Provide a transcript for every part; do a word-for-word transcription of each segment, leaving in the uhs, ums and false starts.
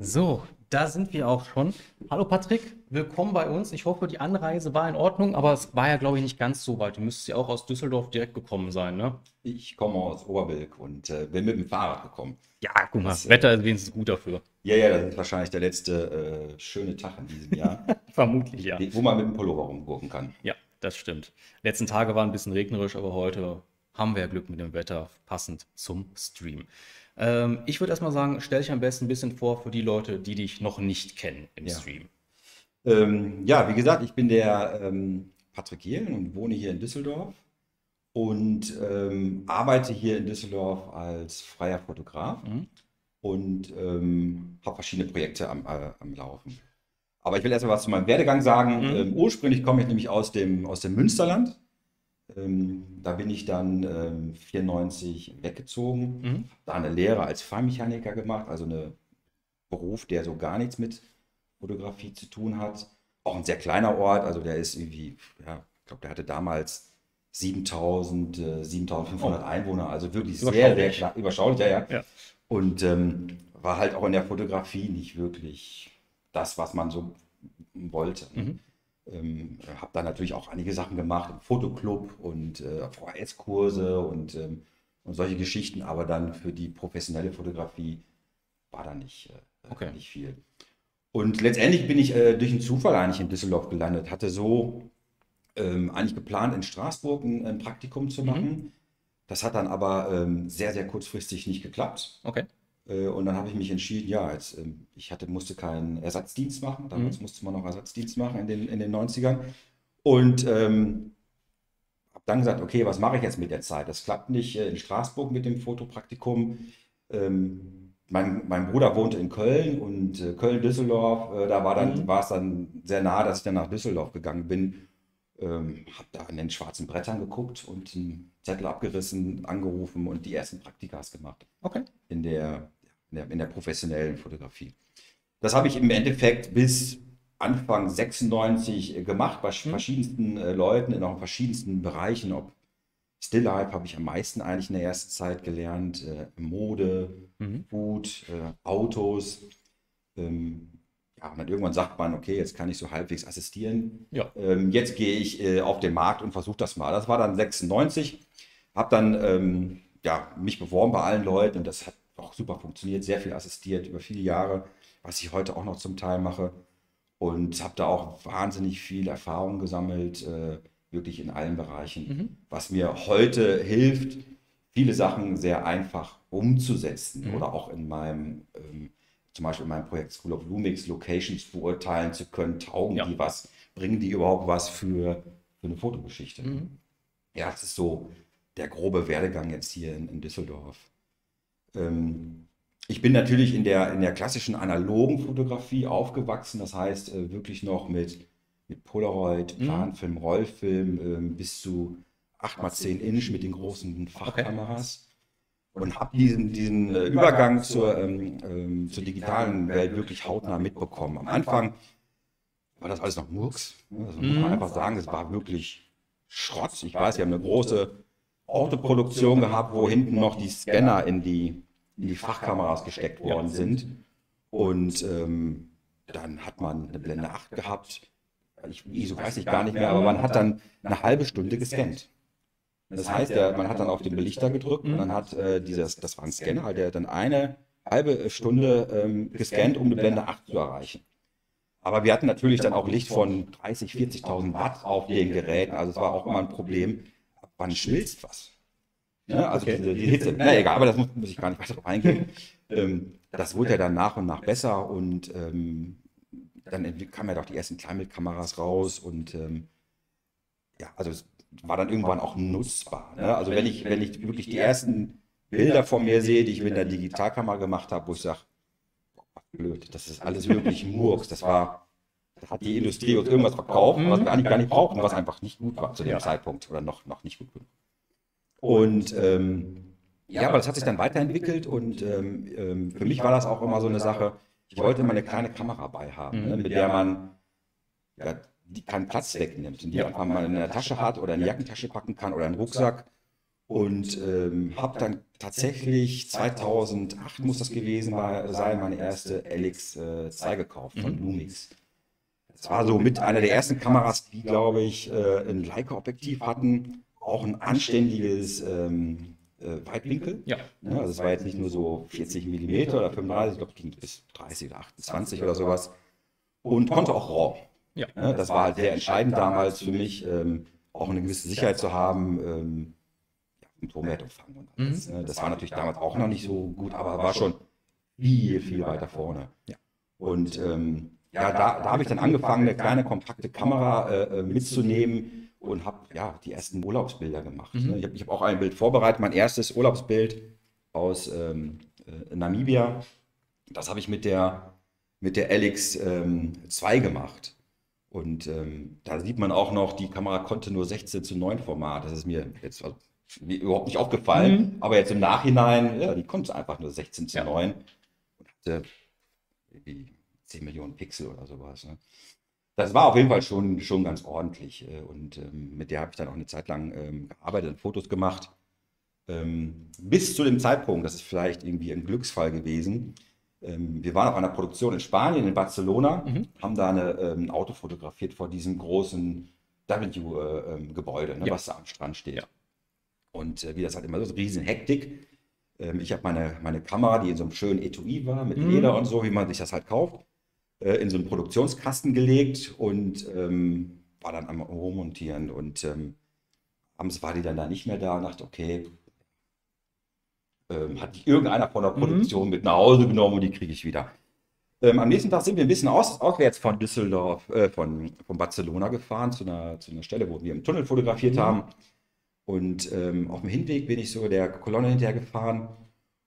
So, da sind wir auch schon. Hallo Patrick, willkommen bei uns. Ich hoffe, die Anreise war in Ordnung, aber es war ja, glaube ich, nicht ganz so weit. Du müsstest ja auch aus Düsseldorf direkt gekommen sein, ne? Ich komme aus Oberbilk und äh, bin mit dem Fahrrad gekommen. Ja, guck mal, das äh, Wetter ist wenigstens gut dafür. Ja, ja, das ist wahrscheinlich der letzte äh, schöne Tag in diesem Jahr. Vermutlich, ja. Wo man mit dem Pullover rumgurken kann. Ja, das stimmt. Die letzten Tage waren ein bisschen regnerisch, aber heute haben wir ja Glück mit dem Wetter, passend zum Stream. Ähm, ich würde erstmal sagen, stell dich am besten ein bisschen vor für die Leute, die dich noch nicht kennen im ja. Stream. Ähm, ja, wie gesagt, ich bin der ähm, Patrick Jelen und wohne hier in Düsseldorf und ähm, arbeite hier in Düsseldorf als freier Fotograf mhm. und ähm, habe verschiedene Projekte am, äh, am Laufen. Aber ich will erstmal was zu meinem Werdegang sagen. Mhm. Ähm, ursprünglich komme ich nämlich aus dem, aus dem Münsterland. Ähm, da bin ich dann ähm, vierundneunzig weggezogen, mhm. da eine Lehre als Fahrmechaniker gemacht, also ein Beruf, der so gar nichts mit Fotografie zu tun hat. Auch ein sehr kleiner Ort, also der ist irgendwie, ja, ich glaube, der hatte damals siebentausend, äh, siebentausendfünfhundert oh. Einwohner, also wirklich sehr, sehr klar, überschaulich, ja, ja. ja. Und ähm, war halt auch in der Fotografie nicht wirklich das, was man so wollte. Mhm. Ähm, habe da natürlich auch einige Sachen gemacht, im Fotoclub und äh, V H S-Kurse und, ähm, und solche Geschichten, aber dann für die professionelle Fotografie war da nicht, äh, okay. nicht viel. Und letztendlich bin ich äh, durch einen Zufall eigentlich in Düsseldorf gelandet, hatte so ähm, eigentlich geplant, in Straßburg ein, ein Praktikum zu machen. Mhm. Das hat dann aber ähm, sehr, sehr kurzfristig nicht geklappt. Okay. Und dann habe ich mich entschieden, ja, jetzt, ich hatte, musste keinen Ersatzdienst machen. Damals mhm. musste man noch Ersatzdienst machen in den, in den neunzigern. Und ähm, habe dann gesagt, okay, was mache ich jetzt mit der Zeit? Das klappt nicht in Straßburg mit dem Fotopraktikum. Ähm, mein, mein Bruder wohnte in Köln und äh, Köln-Düsseldorf. Äh, da war dann, mhm. war es dann sehr nah, dass ich dann nach Düsseldorf gegangen bin. Ähm, habe da an den schwarzen Brettern geguckt und einen Zettel abgerissen, angerufen und die ersten Praktikas gemacht. Okay. In der... in der professionellen Fotografie. Das habe ich im Endeffekt bis Anfang sechsundneunzig gemacht, bei mhm. verschiedensten äh, Leuten, in auch verschiedensten Bereichen. Ob Stilllife habe ich am meisten eigentlich in der ersten Zeit gelernt, äh, Mode, mhm. Food, äh, Autos. Ähm, ja, und dann irgendwann sagt man, okay, jetzt kann ich so halbwegs assistieren. Ja. Ähm, jetzt gehe ich äh, auf den Markt und versuche das mal. Das war dann sechsundneunzig, habe dann ähm, ja, mich beworben bei allen Leuten und das hat auch super funktioniert, sehr viel assistiert über viele Jahre, was ich heute auch noch zum Teil mache und habe da auch wahnsinnig viel Erfahrung gesammelt, äh, wirklich in allen Bereichen, mhm. was mir heute hilft, viele Sachen sehr einfach umzusetzen mhm. oder auch in meinem, ähm, zum Beispiel in meinem Projekt School of Lumix, Locations beurteilen zu können, taugen ja. die was, bringen die überhaupt was für, für eine Fotogeschichte. Mhm. Ja, das ist so der grobe Werdegang jetzt hier in, in Düsseldorf. Ich bin natürlich in der, in der klassischen analogen Fotografie aufgewachsen, das heißt wirklich noch mit, mit Polaroid, Planfilm, mhm. Rollfilm bis zu acht mal zehn Inch mit den großen Fachkameras okay. und habe diesen, diesen Übergang zur, ähm, zur digitalen Welt wirklich hautnah mitbekommen. Am Anfang war das alles noch Murks, das muss man mhm. einfach sagen, es war wirklich Schrott. Ich weiß, wir haben eine große Autoproduktion gehabt, wo hinten noch die Scanner in die, in die Fachkameras gesteckt worden sind. Und ähm, dann hat man eine Blende acht gehabt. Ich, ich weiß ich gar nicht mehr, aber man hat dann eine halbe Stunde gescannt. Das heißt, der, man hat dann auf den Belichter gedrückt und dann hat äh, dieses, das war ein Scanner, der hat dann eine halbe Stunde ähm, gescannt, um eine Blende acht zu erreichen. Aber wir hatten natürlich dann auch Licht von dreißigtausend, vierzigtausend Watt auf den Geräten. Also es war auch immer ein Problem. Wann schmilzt was? Ja, also okay. diese, die Hitze, na egal, aber das muss, muss ich gar nicht weiter drauf eingehen. ähm, das wurde ja dann nach und nach besser und ähm, dann kamen ja doch die ersten Kleinbildkameras raus und ähm, ja, also es war dann irgendwann auch nutzbar. Ne? Also wenn ich, wenn ich wirklich die ersten Bilder von mir sehe, die ich mit einer Digitalkamera gemacht habe, wo ich sage, blöd, das ist alles wirklich Murks, das war... Da hat die Industrie uns irgendwas verkauft, was wir eigentlich gar nicht brauchten, was einfach nicht gut war zu dem ja. Zeitpunkt oder noch, noch nicht gut genug. Und ähm, ja, aber das hat sich dann weiterentwickelt und ähm, für mich war das auch immer so eine Sache, ich wollte immer eine kleine Kamera bei haben, mhm. ne, mit der man ja, die keinen Platz wegnimmt, die man in der Tasche hat oder in die Jackentasche packen kann oder einen Rucksack Und ähm, habe dann tatsächlich zweitausendacht, muss das gewesen sein, meine erste L X zwei gekauft von mhm. Lumix. Das war so mit einer der ersten Kameras, die, glaube ich, äh, ein Leica-Objektiv hatten. Auch ein anständiges ähm, äh, Weitwinkel. Ja. Ja, also es war jetzt nicht nur so vierzig Millimeter oder fünfunddreißig, ich glaube, es ging bis dreißig oder achtundzwanzig oder sowas. Und konnte auch RAW. Ja. Ja, das war halt sehr entscheidend damals für mich, ähm, auch eine gewisse Sicherheit zu haben. Ähm, Und und alles. Mhm. Das war natürlich damals auch noch nicht so gut, aber war schon viel, viel weiter vorne. Ja. Und ähm, ja, da, da habe ich dann angefangen, eine kleine, kompakte Kamera äh, mitzunehmen und habe ja die ersten Urlaubsbilder gemacht. Mhm. Ich habe ich hab auch ein Bild vorbereitet, mein erstes Urlaubsbild aus ähm, äh, Namibia. Das habe ich mit der, mit der L X zwei ähm, gemacht. Und ähm, da sieht man auch noch, die Kamera konnte nur sechzehn zu neun Format. Das ist mir jetzt... Also, überhaupt nicht aufgefallen, mhm. aber jetzt im Nachhinein, ja, die konnte einfach nur sechzehn zu neun und hatte zehn Millionen Pixel oder sowas. Ne? Das war auf jeden Fall schon, schon ganz ordentlich und ähm, mit der habe ich dann auch eine Zeit lang ähm, gearbeitet und Fotos gemacht. Ähm, bis zu dem Zeitpunkt, das ist vielleicht irgendwie ein Glücksfall gewesen, ähm, wir waren auf einer Produktion in Spanien, in Barcelona, mhm. haben da eine, ähm, ein Auto fotografiert vor diesem großen W-Gebäude, ne, ja. was da am Strand steht. Ja. Und äh, wie das halt immer so ist, riesen Hektik. Ähm, ich habe meine, meine Kamera, die in so einem schönen Etui war, mit mm. Leder und so, wie man sich das halt kauft, äh, in so einen Produktionskasten gelegt und ähm, war dann am Rummontieren. Und ähm, abends war die dann da nicht mehr da und dachte, okay, ähm, hat die irgendeiner von der Produktion mm. mit nach Hause genommen und die kriege ich wieder. Ähm, am nächsten Tag sind wir ein bisschen aus, auswärts von Düsseldorf, äh, von, von Barcelona gefahren, zu einer, zu einer Stelle, wo wir im Tunnel fotografiert mm. haben. Und ähm, auf dem Hinweg bin ich so der Kolonne hinterher gefahren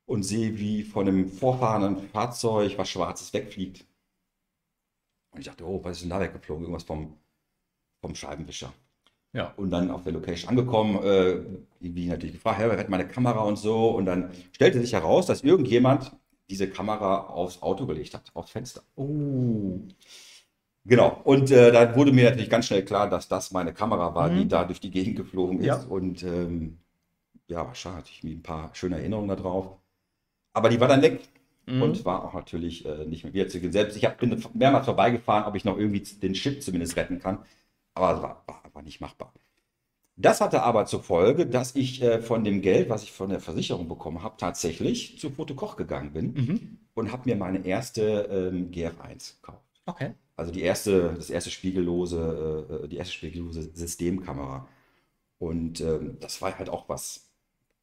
und sehe, wie von einem vorfahrenden Fahrzeug was Schwarzes wegfliegt. Und ich dachte, oh, was ist denn da weggeflogen? Irgendwas vom, vom Scheibenwischer. Ja. Und dann auf der Location angekommen, äh, wie ich natürlich gefragt, ja, wer hat meine Kamera und so. Und dann stellte sich heraus, dass irgendjemand diese Kamera aufs Auto gelegt hat, aufs Fenster. Oh. Genau, und äh, da wurde mir natürlich ganz schnell klar, dass das meine Kamera war, mhm. die da durch die Gegend geflogen ist. Ja. Und ähm, ja, war schade, ich habe ein paar schöne Erinnerungen da drauf. Aber die war dann weg mhm. und war auch natürlich äh, nicht mehr wieder zu sehen. Selbst ich hab, bin mehrmals vorbeigefahren, ob ich noch irgendwie den Chip zumindest retten kann. Aber es war, war, war nicht machbar. Das hatte aber zur Folge, dass ich äh, von dem Geld, was ich von der Versicherung bekommen habe, tatsächlich zu Fotokoch gegangen bin mhm. und habe mir meine erste ähm, G F eins gekauft. Okay. Also die erste, das erste spiegellose, die erste spiegellose Systemkamera. Und ähm, das war halt auch was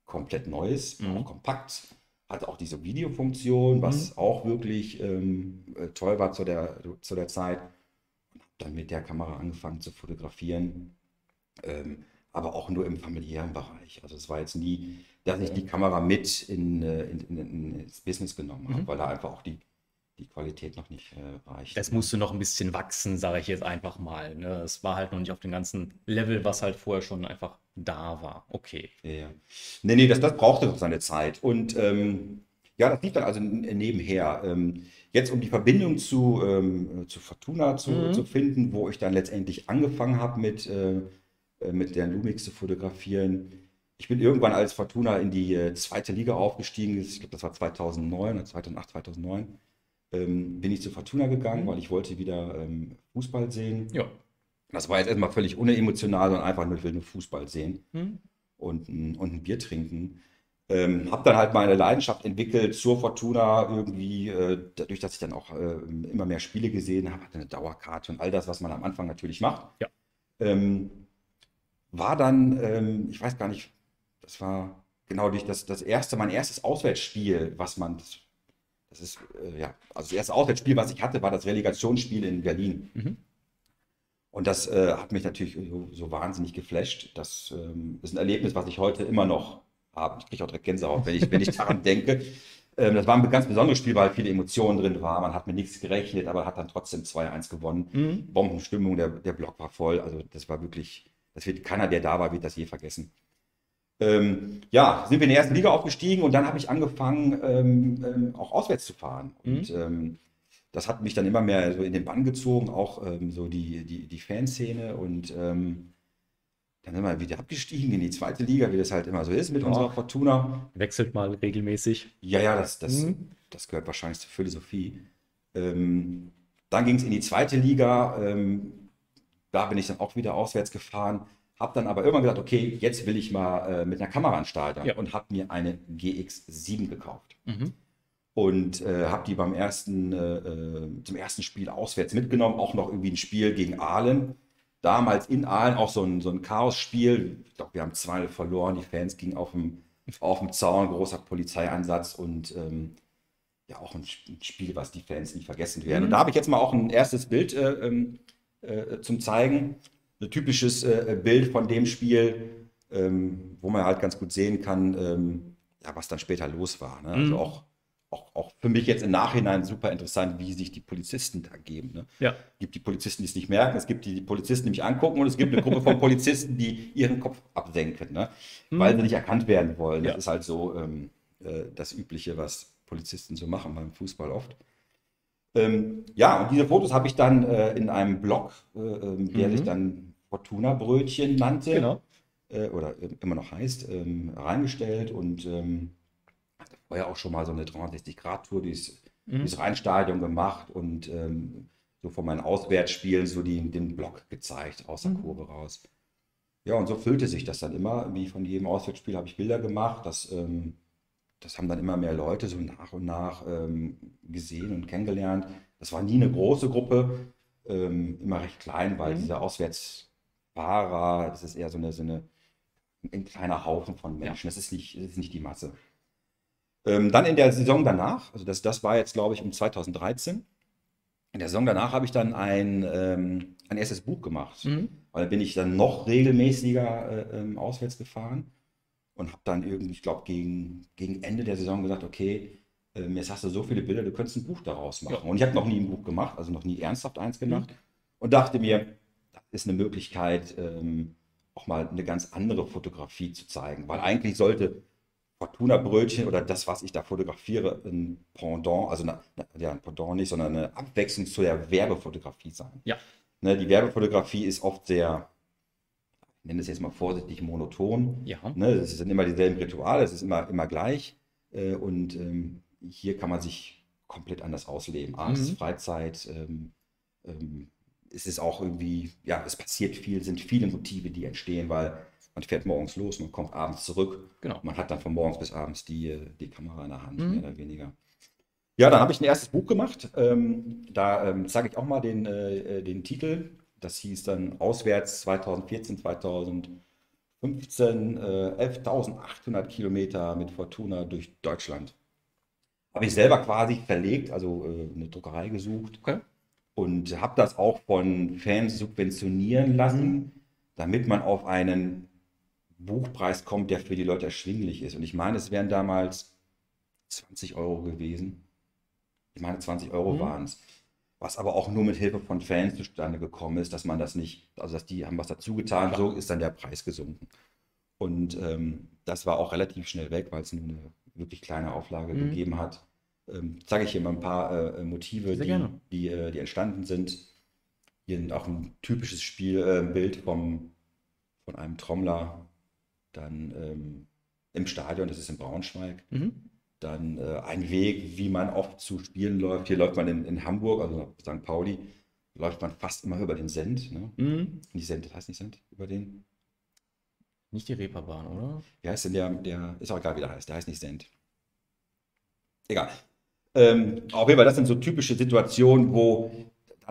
komplett Neues, mhm. auch kompakt. Hatte auch diese Videofunktion, was mhm. auch wirklich ähm, toll war zu der, zu der Zeit. Und habe dann mit der Kamera angefangen zu fotografieren, ähm, aber auch nur im familiären Bereich. Also es war jetzt nie, dass ich die Kamera mit in, in, in, ins Business genommen habe, mhm. weil da einfach auch die die Qualität noch nicht äh, reicht. Das musste noch ein bisschen wachsen, sage ich jetzt einfach mal. Ne? Es war halt noch nicht auf dem ganzen Level, was halt vorher schon einfach da war. Okay. Ja. Nee, nee, das, das brauchte noch seine Zeit. Und ähm, ja, das lief dann also nebenher. Ähm, jetzt, um die Verbindung zu, ähm, zu Fortuna zu, mhm. zu finden, wo ich dann letztendlich angefangen habe, mit, äh, mit der Lumix zu fotografieren. Ich bin irgendwann als Fortuna in die äh, zweite Liga aufgestiegen. Ich glaube, das war zweitausendneun oder zweitausendacht, zweitausendneun. Ähm, bin ich zu Fortuna gegangen, weil ich wollte wieder ähm, Fußball sehen. Ja. Das war jetzt erstmal völlig unemotional, sondern einfach nur, ich will nur Fußball sehen mhm. und, und ein Bier trinken. Ähm, habe dann halt meine Leidenschaft entwickelt zur Fortuna irgendwie, äh, dadurch, dass ich dann auch äh, immer mehr Spiele gesehen habe, hatte eine Dauerkarte und all das, was man am Anfang natürlich macht. Ja. Ähm, war dann, ähm, ich weiß gar nicht, das war genau durch das, das erste, mein erstes Auswärtsspiel, was man... Das, Das ist, äh, ja, also das erste Auswärtsspiel, was ich hatte, war das Relegationsspiel in Berlin. Mhm. Und das äh, hat mich natürlich so, so wahnsinnig geflasht. Das ähm, ist ein Erlebnis, was ich heute immer noch habe. Ich kriege auch direkt Gänsehaut, wenn ich, wenn ich daran denke. Ähm, das war ein ganz besonderes Spiel, weil viele Emotionen drin waren. Man hat mit nichts gerechnet, aber hat dann trotzdem zwei eins gewonnen. Mhm. Bombenstimmung, der, der Block war voll. Also das war wirklich, das wird keiner, der da war, wird das je vergessen. Ähm, ja, sind wir in der ersten Liga aufgestiegen und dann habe ich angefangen, ähm, ähm, auch auswärts zu fahren. Und mhm. ähm, das hat mich dann immer mehr so in den Bann gezogen, auch ähm, so die, die, die Fanszene. Und ähm, dann sind wir wieder abgestiegen in die zweite Liga, wie das halt immer so ist mit ja. unserer Fortuna. Wechselt mal regelmäßig. Ja, ja, das, das, mhm. das gehört wahrscheinlich zur Philosophie. Ähm, dann ging es in die zweite Liga. Ähm, da bin ich dann auch wieder auswärts gefahren. Habe dann aber irgendwann gesagt, okay, jetzt will ich mal äh, mit einer Kamera ins Stadion ja. und habe mir eine G X sieben gekauft. Mhm. Und äh, habe die beim ersten, äh, zum ersten Spiel auswärts mitgenommen. Auch noch irgendwie ein Spiel gegen Aalen. Damals in Aalen auch so ein, so ein Chaos-Spiel. Ich glaube, wir haben zwei verloren. Die Fans gingen auf dem, auf dem Zaun. Großer Polizeieinsatz und ähm, ja auch ein, ein Spiel, was die Fans nie vergessen werden. Mhm. Und da habe ich jetzt mal auch ein erstes Bild äh, äh, zum Zeigen. Ein typisches äh, Bild von dem Spiel, ähm, wo man halt ganz gut sehen kann, ähm, ja, was dann später los war. Ne? Mhm. Also auch Auch, auch für mich jetzt im Nachhinein super interessant, wie sich die Polizisten da geben. Ne? Ja. Es gibt die Polizisten, die es nicht merken, es gibt die, die Polizisten, die mich angucken und es gibt eine Gruppe von Polizisten, die ihren Kopf absenken, ne? Mhm. weil sie nicht erkannt werden wollen. Ja. Das ist halt so ähm, äh, das Übliche, was Polizisten so machen beim Fußball oft. Ähm, ja, und diese Fotos habe ich dann äh, in einem Blog, äh, ähm, der mhm. sich dann Fortuna-Brötchen nannte, genau. äh, oder äh, immer noch heißt, ähm, reingestellt und ähm, war ja auch schon mal so eine dreihundertsechzig Grad Tour durchs, mhm. durchs Rheinstadion gemacht und ähm, so von meinen Auswärtsspielen so die, den Block gezeigt, aus der mhm. Kurve raus. Ja, und so füllte sich das dann immer. Wie von jedem Auswärtsspiel habe ich Bilder gemacht. Das, ähm, das haben dann immer mehr Leute so nach und nach ähm, gesehen und kennengelernt. Das war nie eine große Gruppe, ähm, immer recht klein, weil mhm. diese Auswärtsfahrer, das ist eher so eine, so eine, ein kleiner Haufen von Menschen. Ja. Das ist nicht, das ist nicht die Masse. Dann in der Saison danach, also das, das war jetzt, glaube ich, um zweitausenddreizehn, in der Saison danach habe ich dann ein, ähm, ein erstes Buch gemacht. Mhm. Weil da bin ich dann noch regelmäßiger äh, ähm, auswärts gefahren und habe dann irgendwie, ich glaube, gegen, gegen Ende der Saison gesagt, okay, ähm, jetzt hast du so viele Bilder, du könntest ein Buch daraus machen. Ja. Und ich habe noch nie ein Buch gemacht, also noch nie ernsthaft eins gemacht mhm. und dachte mir, das ist eine Möglichkeit, ähm, auch mal eine ganz andere Fotografie zu zeigen, weil eigentlich sollte Fortuna-Brötchen oder das, was ich da fotografiere, ein Pendant, also eine, ja, ein Pendant nicht, sondern eine Abwechslung zu der Werbefotografie sein. Ja. Ne, die Werbefotografie ist oft sehr, ich nenne es jetzt mal vorsichtig, monoton. Ja. Ne, es sind immer dieselben Rituale, es ist immer, immer gleich. Äh, und ähm, hier kann man sich komplett anders ausleben. Abends, mhm. Freizeit, ähm, ähm, es ist auch irgendwie, ja, es passiert viel, sind viele Motive, die entstehen, weil man fährt morgens los, man kommt abends zurück. Genau. Man hat dann von morgens bis abends die, die Kamera in der Hand, mhm. mehr oder weniger. Ja, dann habe ich ein erstes Buch gemacht. Ähm, da ähm, zeige ich auch mal den, äh, den Titel. Das hieß dann Auswärts zweitausendvierzehn, zweitausendfünfzehn, äh, elftausendachthundert Kilometer mit Fortuna durch Deutschland. Habe ich selber quasi verlegt, also äh, eine Druckerei gesucht. Okay. Und habe das auch von Fans subventionieren lassen, mhm. damit man auf einen Buchpreis kommt, der für die Leute erschwinglich ist. Und ich meine, es wären damals zwanzig Euro gewesen. Ich meine, zwanzig Euro mhm. waren es. Was aber auch nur mit Hilfe von Fans zustande gekommen ist, dass man das nicht, also dass die haben was dazu getan, so ist dann der Preis gesunken. Und ähm, das war auch relativ schnell weg, weil es eine wirklich kleine Auflage mhm. gegeben hat. Ähm, zeige ich hier mal ein paar äh, Motive, die, die, äh, die entstanden sind. Hier auch ein typisches Spiel, äh, Bild vom, von einem Trommler. Dann ähm, im Stadion, das ist in Braunschweig, mhm. dann äh, ein Weg, wie man oft zu Spielen läuft. Hier läuft man in, in Hamburg, also Sankt Pauli, läuft man fast immer über den Send. Ne? Mhm. Die Send, das heißt nicht Send, über den? Nicht die Reeperbahn, oder? Wie heißt denn der, der, ist auch egal, wie der heißt, der heißt nicht Send. Egal. Ähm, auf jeden Fall, das sind so typische Situationen, wo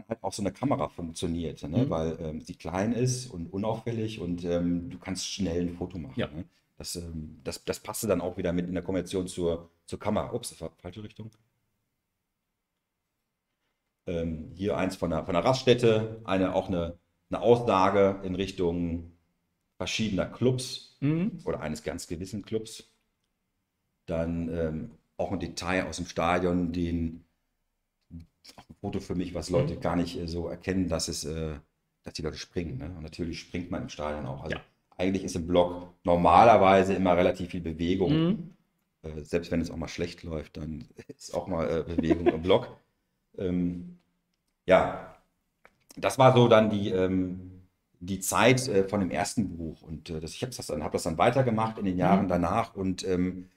halt auch so eine Kamera funktioniert, ne? mhm. weil ähm, sie klein ist und unauffällig und ähm, du kannst schnell ein Foto machen. Ja. Ne? Das, ähm, das, das passte dann auch wieder mit in der Kombination zur, zur Kamera. Ups, das war falsche Richtung. Ähm, hier eins von der, von der Raststätte, eine, auch eine, eine Aussage in Richtung verschiedener Clubs mhm. oder eines ganz gewissen Clubs. Dann ähm, auch ein Detail aus dem Stadion, den auch ein Foto für mich, was Leute mhm. gar nicht äh, so erkennen, dass es, äh, dass die Leute springen. Ne? Und natürlich springt man im Stadion auch. Also ja. eigentlich ist im Block normalerweise immer relativ viel Bewegung. Mhm. Äh, selbst wenn es auch mal schlecht läuft, dann ist auch mal äh, Bewegung im Block. Ähm, ja, das war so dann die, ähm, die Zeit äh, von dem ersten Buch. Und äh, das, ich habe das, hab das dann weitergemacht in den Jahren mhm. danach und ähm,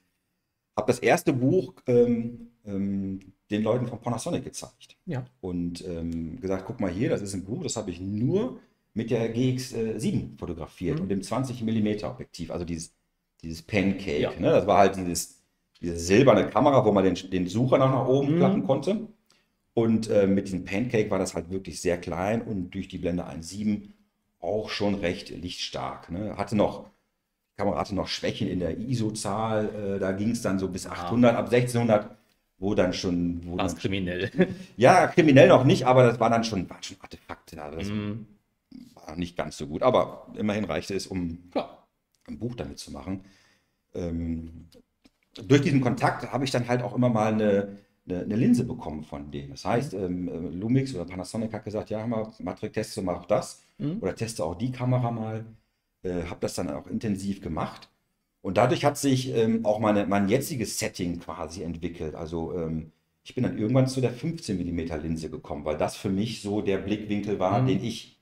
habe das erste Buch ähm, ähm, den Leuten von Panasonic gezeigt. Ja. Und ähm, gesagt, guck mal hier, das ist ein Buch, das habe ich nur mit der G X sieben fotografiert mhm. und dem zwanzig Millimeter Objektiv, also dieses, dieses Pancake. Ja. Ne? Das war halt dieses, diese silberne Kamera, wo man den, den Sucher noch nach oben mhm. klappen konnte. Und äh, mit diesem Pancake war das halt wirklich sehr klein und durch die Blende eins Komma sieben auch schon recht lichtstark. Ne? Hatte noch, die Kamera hatte noch Schwächen in der I S O-Zahl, äh, da ging es dann so bis achthundert, ah. ab sechzehnhundert, wo dann schon... War es kriminell? Ja, kriminell noch nicht, aber das waren dann schon, waren schon Artefakte. Da. Das mm. war nicht ganz so gut, aber immerhin reichte es, um Klar. ein Buch damit zu machen. Ähm, durch diesen Kontakt habe ich dann halt auch immer mal eine... eine Linse bekommen von denen. Das heißt, ähm, Lumix oder Panasonic hat gesagt, ja, mal, Patrick, teste mal auch das mhm. oder teste auch die Kamera mal. Äh, habe das dann auch intensiv gemacht. Und dadurch hat sich ähm, auch meine, mein jetziges Setting quasi entwickelt. Also ähm, ich bin dann irgendwann zu der fünfzehn Millimeter Linse gekommen, weil das für mich so der Blickwinkel war, mhm. den ich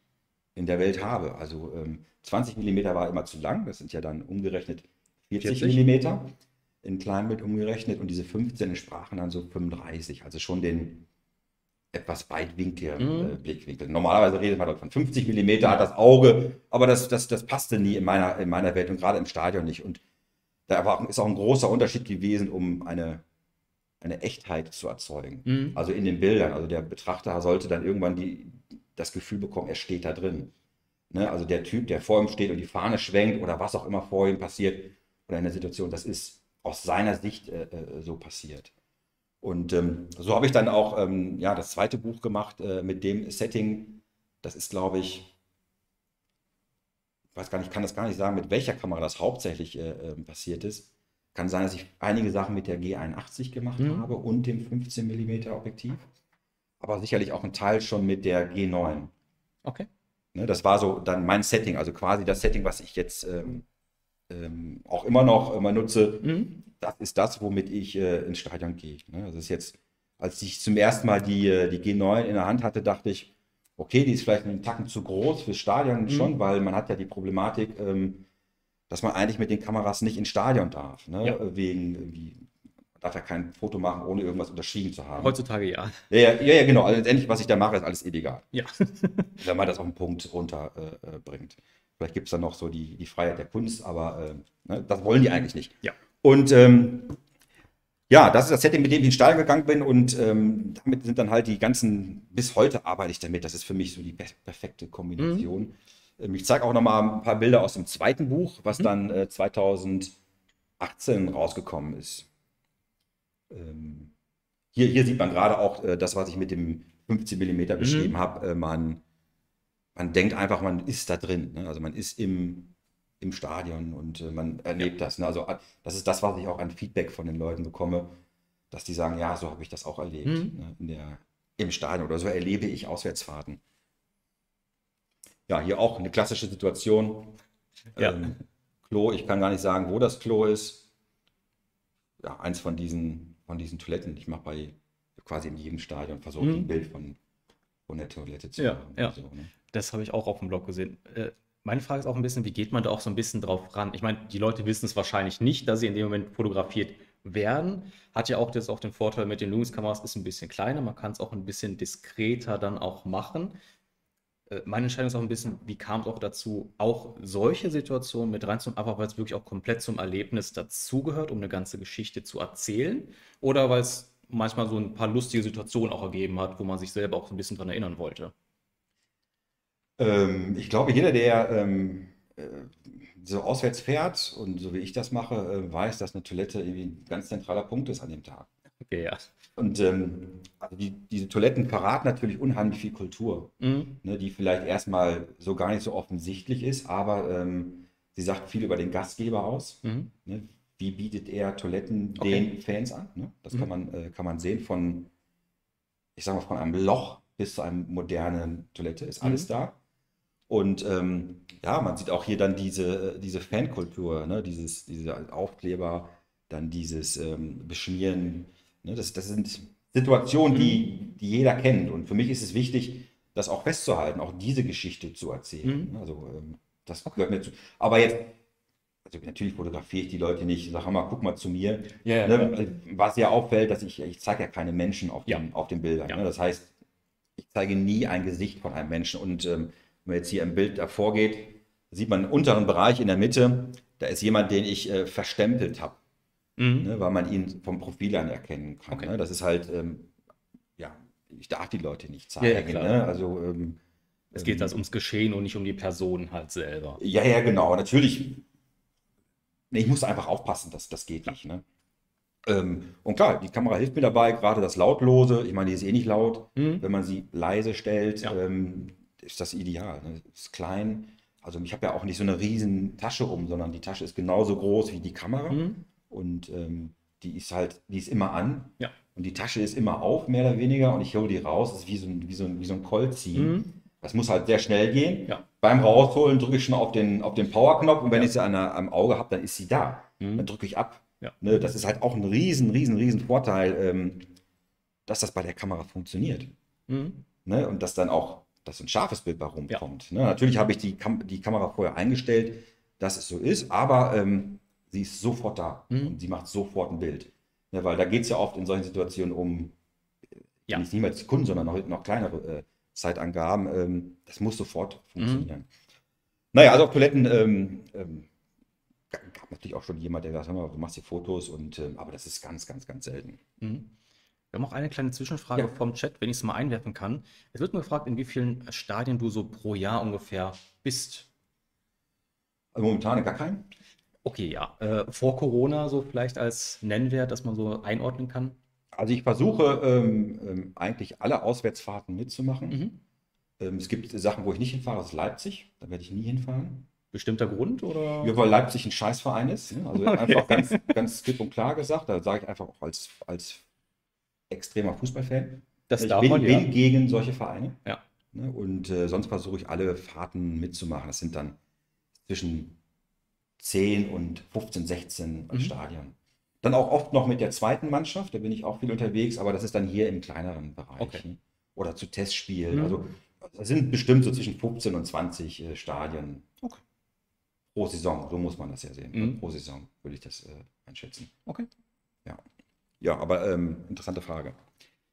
in der Welt habe. Also ähm, zwanzig Millimeter war immer zu lang. Das sind ja dann umgerechnet vierzig Millimeter. In Kleinbild umgerechnet und diese fünfzehn sprachen dann so fünfunddreißig, also schon den etwas weitwinkligen mhm. äh, Blickwinkel. Normalerweise redet man von fünfzig Millimeter, hat das Auge, aber das, das, das passte nie in meiner, in meiner Welt und gerade im Stadion nicht. Und da war, ist auch ein großer Unterschied gewesen, um eine, eine Echtheit zu erzeugen. Mhm. Also in den Bildern, also der Betrachter sollte dann irgendwann die, das Gefühl bekommen, er steht da drin. Ne? Also der Typ, der vor ihm steht und die Fahne schwenkt oder was auch immer vor ihm passiert oder in der Situation, das ist aus seiner Sicht äh, so passiert. Und ähm, so habe ich dann auch ähm, ja, das zweite Buch gemacht äh, mit dem Setting. Das ist, glaube ich, ich weiß gar nicht, kann das gar nicht sagen, mit welcher Kamera das hauptsächlich äh, äh, passiert ist. Kann sein, dass ich einige Sachen mit der G einundachtzig gemacht mhm. habe und dem fünfzehn Millimeter Objektiv. Aber sicherlich auch ein Teil schon mit der G neun. Okay. Ne, das war so dann mein Setting, also quasi das Setting, was ich jetzt... Ähm, Ähm, auch immer noch immer nutze, mhm. das ist das, womit ich äh, ins Stadion gehe. Ne? Das ist jetzt, als ich zum ersten Mal die, die G neun in der Hand hatte, dachte ich, okay, die ist vielleicht einen Tacken zu groß fürs Stadion mhm. schon, weil man hat ja die Problematik, ähm, dass man eigentlich mit den Kameras nicht ins Stadion darf. Ne? Ja. Wegen, wie, man darf ja kein Foto machen, ohne irgendwas unterschrieben zu haben. Heutzutage ja. Ja, ja, ja, ja genau. Also letztendlich, was ich da mache, ist alles illegal. Ja. Wenn man das auf den Punkt runterbringt. Äh, Vielleicht gibt es dann noch so die, die Freiheit der Kunst, aber äh, ne, das wollen die eigentlich nicht. Ja. Und ähm, ja, das ist das Setting, mit dem ich in den Stall gegangen bin und ähm, damit sind dann halt die ganzen, bis heute arbeite ich damit. Das ist für mich so die perfekte Kombination. Mhm. Ich zeige auch noch mal ein paar Bilder aus dem zweiten Buch, was mhm. dann äh, zweitausendachtzehn rausgekommen ist. Ähm, hier, hier sieht man gerade auch äh, das, was ich mit dem fünfzehn Millimeter beschrieben mhm. habe. Äh, man Man denkt einfach, man ist da drin. Ne? Also man ist im, im Stadion und äh, man erlebt ja. das. Ne? Also das ist das, was ich auch an Feedback von den Leuten bekomme, dass die sagen, ja, so habe ich das auch erlebt mhm. ne? In der, im Stadion oder so erlebe ich Auswärtsfahrten. Ja, hier auch eine klassische Situation. Ja. Ähm, Klo, ich kann gar nicht sagen, wo das Klo ist. Ja, eins von diesen, von diesen Toiletten. Ich mache bei quasi in jedem Stadion versuche mhm. ein Bild von, von der Toilette zu ja, machen. Ja. So, ne? Das habe ich auch auf dem Blog gesehen. Äh, meine Frage ist auch ein bisschen, wie geht man da auch so ein bisschen drauf ran? Ich meine, die Leute wissen es wahrscheinlich nicht, dass sie in dem Moment fotografiert werden. Hat ja auch, das auch den Vorteil mit den Lumix-Kameras, ist ein bisschen kleiner. Man kann es auch ein bisschen diskreter dann auch machen. Äh, meine Entscheidung ist auch ein bisschen, wie kam es auch dazu, auch solche Situationen mit reinzunehmen, einfach weil es wirklich auch komplett zum Erlebnis dazugehört, um eine ganze Geschichte zu erzählen. Oder weil es manchmal so ein paar lustige Situationen auch ergeben hat, wo man sich selber auch ein bisschen dran erinnern wollte. Ich glaube, jeder, der ähm, so auswärts fährt und so wie ich das mache, weiß, dass eine Toilette irgendwie ein ganz zentraler Punkt ist an dem Tag. Okay, ja. Und ähm, also die, diese Toiletten verraten natürlich unheimlich viel Kultur, mhm. ne, die vielleicht erstmal so gar nicht so offensichtlich ist, aber ähm, sie sagt viel über den Gastgeber aus. Mhm. Ne? Wie bietet er Toiletten okay. den Fans an? Ne? Das mhm. kann man, äh, kann man sehen von, ich sag mal, von einem Loch bis zu einer modernen Toilette ist alles mhm. da. Und ähm, ja, man sieht auch hier dann diese, diese Fankultur, ne? Dieses, diese Aufkleber, dann dieses ähm, Beschmieren. Ne? Das, das sind Situationen, die, die jeder kennt. Und für mich ist es wichtig, das auch festzuhalten, auch diese Geschichte zu erzählen. Mhm. Also ähm, das okay. gehört mir zu. Aber jetzt, also natürlich fotografiere ich die Leute nicht, sag mal, guck mal zu mir. Yeah, ne? ja. Was ja auffällt, dass ich, ich zeige ja keine Menschen auf den, ja. auf den Bildern. Ja. Ne? Das heißt, ich zeige nie ein Gesicht von einem Menschen. Und ähm, wenn man jetzt hier im Bild davor geht, sieht man im unteren Bereich in der Mitte, da ist jemand, den ich äh, verstempelt habe. Mhm. Ne, weil man ihn vom Profil an erkennen kann. Okay. Ne? Das ist halt, ähm, ja, ich darf die Leute nicht zeigen. Ja, ja, klar. Ne? Also, ähm, es geht ähm, das ums Geschehen und nicht um die Person halt selber. Ja, ja, genau. Natürlich, ich muss einfach aufpassen, dass das geht nicht. Ne? Ähm, und klar, die Kamera hilft mir dabei, gerade das Lautlose. Ich meine, die ist eh nicht laut. Mhm. Wenn man sie leise stellt, ja. ähm, ist das ideal. Ne? Ist klein. Also ich habe ja auch nicht so eine riesen Tasche um, sondern die Tasche ist genauso groß wie die Kamera. Mhm. Und ähm, die ist halt, die ist immer an. Ja. Und die Tasche ist immer auf, mehr oder weniger. Und ich hole die raus. Das ist wie so ein, wie so ein, wie so ein Kolziehen. Mhm. Das muss halt sehr schnell gehen. Ja. Beim Rausholen drücke ich schon auf den, auf den Powerknopf. Und wenn ja. ich sie an der, am Auge habe, dann ist sie da. Mhm. Dann drücke ich ab. Ja. Ne, das ist halt auch ein riesen, riesen, riesen Vorteil, ähm, dass das bei der Kamera funktioniert. Mhm. Ne, und dass dann auch, dass ein scharfes Bild bei rumkommt. Ja. Ne, natürlich habe ich die, Kam die Kamera vorher eingestellt, dass es so ist. Aber ähm, sie ist sofort da mhm. und sie macht sofort ein Bild. Ja, weil da geht es ja oft in solchen Situationen um ja. nicht niemals Sekunden, sondern noch, noch kleinere äh, Zeitangaben. Ähm, das muss sofort funktionieren. Mhm. Naja, also auf Toiletten ähm, ähm, gab natürlich auch schon jemand, der gesagt hat, du machst hier Fotos, und, ähm, aber das ist ganz, ganz, ganz selten. Mhm. Wir haben auch eine kleine Zwischenfrage ja. vom Chat, wenn ich es mal einwerfen kann. Es wird nur gefragt, in wie vielen Stadien du so pro Jahr ungefähr bist. Also momentan gar keinen. Okay, ja. Äh, vor Corona so vielleicht als Nennwert, dass man so einordnen kann? Also ich versuche ähm, ähm, eigentlich alle Auswärtsfahrten mitzumachen. Mhm. Ähm, es gibt Sachen, wo ich nicht hinfahre, das ist Leipzig. Da werde ich nie hinfahren. Bestimmter Grund? Oder? Ja, weil Leipzig ein Scheißverein ist. Ne? Also okay. einfach ganz, ganz klipp und klar gesagt. Da sage ich einfach auch als, als extremer Fußballfan. Das ich darf bin, man, ja. bin gegen solche Vereine. Ja. Ne? Und äh, sonst versuche ich alle Fahrten mitzumachen. Das sind dann zwischen zehn und fünfzehn, sechzehn mhm. Stadion. Dann auch oft noch mit der zweiten Mannschaft, da bin ich auch viel unterwegs, aber das ist dann hier im kleineren Bereich. Okay. Oder zu Testspielen. Mhm. Also das sind bestimmt so zwischen fünfzehn und zwanzig äh, Stadien okay. pro Saison. So muss man das ja sehen. Mhm. Pro Saison würde ich das äh, einschätzen. Okay. Ja, ja, aber ähm, interessante Frage.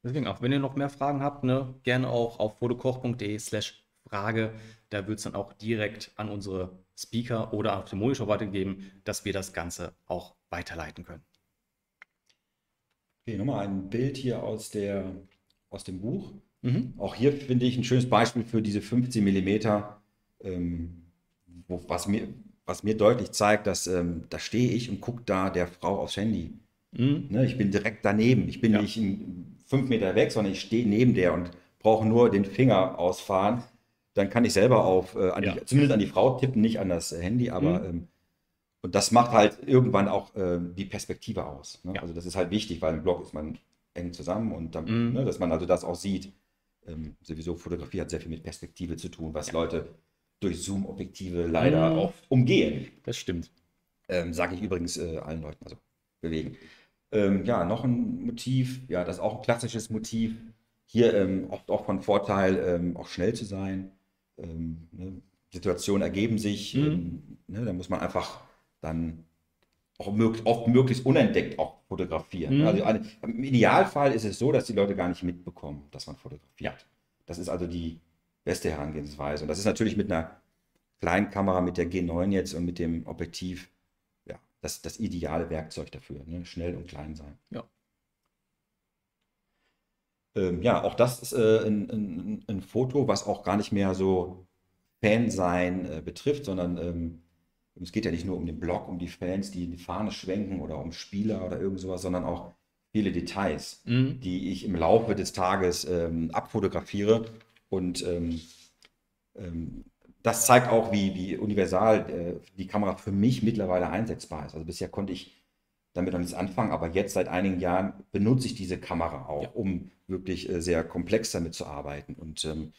Deswegen auch, wenn ihr noch mehr Fragen habt, ne, gerne auch auf fotokoch punkt de slash Frage. Da wird es dann auch direkt an unsere Speaker oder auf den Monitor weitergeben, dass wir das Ganze auch weiterleiten können. Okay, nochmal ein Bild hier aus, der, aus dem Buch. Mhm. Auch hier finde ich ein schönes Beispiel für diese fünfzehn Millimeter, ähm, wo, was, mir, was mir deutlich zeigt, dass ähm, da stehe ich und gucke da der Frau aufs Handy. Mhm. Ne, ich bin direkt daneben. Ich bin ja. nicht fünf Meter weg, sondern ich stehe neben der und brauche nur den Finger ausfahren. Dann kann ich selber auf, äh, an ja. die, zumindest an die Frau tippen, nicht an das Handy, aber mhm. ähm, und das macht halt irgendwann auch äh, die Perspektive aus. Ne? Ja. Also das ist halt wichtig, weil im Blog ist man eng zusammen und dann, mhm. ne, dass man also das auch sieht. Ähm, sowieso Fotografie hat sehr viel mit Perspektive zu tun, was ja. Leute durch Zoom-Objektive leider mhm. auch umgehen. Das stimmt. Ähm, sage ich übrigens äh, allen Leuten, also bewegen. Ähm, ja, noch ein Motiv, ja, das ist auch ein klassisches Motiv. Hier ähm, oft auch von Vorteil, ähm, auch schnell zu sein. Ähm, ne, Situationen ergeben sich, mhm. ähm, ne, da muss man einfach dann auch mög oft möglichst unentdeckt auch fotografieren. Mhm. Also eine, im Idealfall ist es so, dass die Leute gar nicht mitbekommen, dass man fotografiert. Ja. Das ist also die beste Herangehensweise. Und das ist natürlich mit einer kleinen Kamera, mit der G neun jetzt und mit dem Objektiv, ja, das, das ideale Werkzeug dafür. Ne? Schnell und klein sein. Ja. Ja, auch das ist äh, ein, ein, ein Foto, was auch gar nicht mehr so Fansein äh, betrifft, sondern ähm, es geht ja nicht nur um den Blog, um die Fans, die die Fahne schwenken oder um Spieler oder irgend sowas, sondern auch viele Details, mhm. die ich im Laufe des Tages ähm, abfotografiere. Und ähm, ähm, das zeigt auch, wie, wie universal äh, die Kamera für mich mittlerweile einsetzbar ist. Also bisher konnte ich damit noch nichts anfangen, aber jetzt seit einigen Jahren benutze ich diese Kamera auch, ja. um wirklich äh, sehr komplex damit zu arbeiten. Und ähm,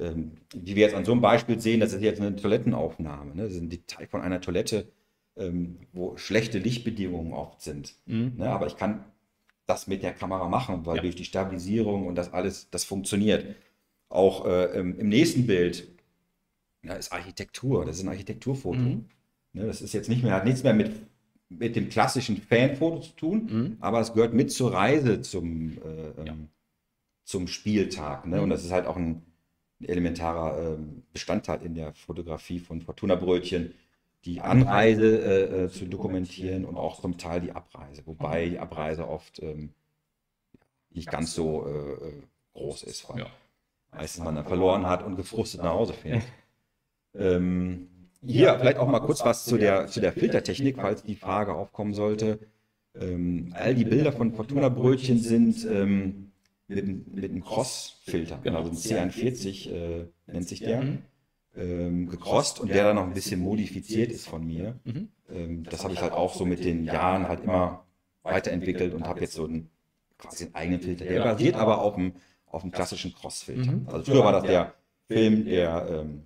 ähm, wie wir jetzt an so einem Beispiel sehen, das ist jetzt eine Toilettenaufnahme, ne? Das ist ein Detail von einer Toilette, ähm, wo schlechte Lichtbedingungen oft sind. Mhm. Ne? Aber ich kann das mit der Kamera machen, weil ja. durch die Stabilisierung und das alles, das funktioniert. Auch äh, im, im nächsten Bild, ja, ist Architektur, das ist ein Architekturfoto. Mhm. Ne, das ist jetzt nicht mehr, hat nichts mehr mit, mit dem klassischen Fanfoto zu tun, mhm. aber es gehört mit zur Reise zum, äh, ja. zum Spieltag. Ne? Mhm. Und das ist halt auch ein elementarer äh, Bestandteil in der Fotografie von Fortuna-Brötchen, die Anreise äh, äh, zu dokumentieren und auch zum Teil die Abreise, wobei die Abreise oft ähm, nicht ganz so äh, groß ist, weil ja. meistens man dann verloren hat und gefrustet nach Hause fährt. ähm, hier vielleicht auch mal kurz was zu der, zu der Filtertechnik, falls die Frage aufkommen sollte. Ähm, all die Bilder von Fortuna-Brötchen sind ähm, mit, mit einem Cross-Filter, also ein C einundvierzig äh, nennt sich der. Ähm, gecrossed und der dann noch ein bisschen modifiziert ist von mir. Mhm. Ähm, das habe ich halt auch so mit den Jahren halt immer weiterentwickelt und habe jetzt so einen, quasi einen eigenen Filter. Der basiert aber auf dem, auf dem klassischen Cross-Filter. Mhm. Also früher war das der Film, der, ähm,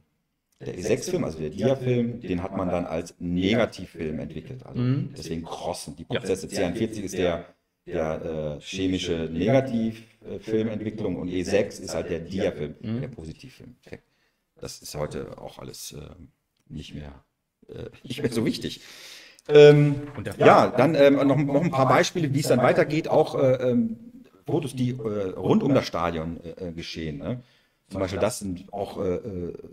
der E sechs Film, also der Dia-Film, den hat man dann als Negativfilm entwickelt. Also mhm. deswegen crossen die Prozesse. C einundvierzig ist der, der äh, chemische Negativfilmentwicklung und E sechs ist halt der Dia-Film, mhm. der Positivfilm. Das ist heute auch alles äh, nicht mehr, äh, nicht mehr so wichtig. Ähm, ja, dann ähm, noch, noch ein paar Beispiele, wie es dann weitergeht. Auch äh, ähm, Fotos, die äh, rund um das Stadion äh, geschehen. Ne? Zum Beispiel das sind auch äh,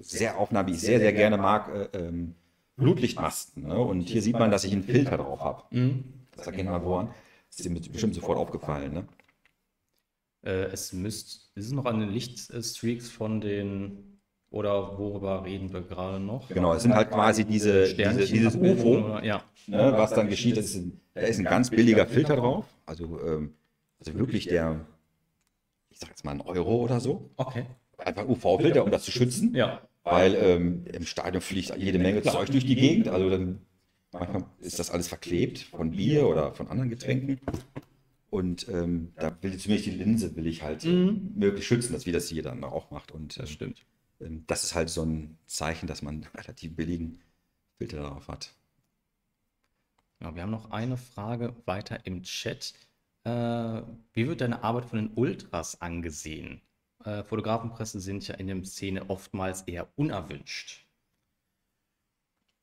sehr Aufnahmen, die ich sehr, sehr gerne mag, äh, ähm, Blutlichtmasten. Ne? Und hier sieht man, dass ich einen Filter drauf habe. Mhm. Das erkennt man woran. Das ist dir bestimmt sofort aufgefallen. Ne? Äh, es müsst, ist es noch an den Lichtstreaks von den... Oder worüber reden wir gerade noch? Genau, es sind halt quasi diese, diese, dieses U F O, oder, ja. ne, was dann geschieht. Ist ein, da ist ein ganz billiger Filter drauf, also, ähm, also wirklich der, ich sag jetzt mal ein Euro oder so. Okay. Einfach U V-Filter, um das zu schützen, ja. weil ähm, im Stadion fliegt jede Menge Zeug durch die Gegend. Also dann manchmal ist das alles verklebt von Bier oder von anderen Getränken. Und ähm, da will ich zumindest die Linse will ich halt mhm. möglichst schützen, dass wie das jeder dann auch macht. Und, das stimmt. Das ist halt so ein Zeichen, dass man relativ billigen Filter darauf hat. Ja, wir haben noch eine Frage weiter im Chat. Äh, wie wird deine Arbeit von den Ultras angesehen? Äh, Fotografenpresse sind ja in der Szene oftmals eher unerwünscht.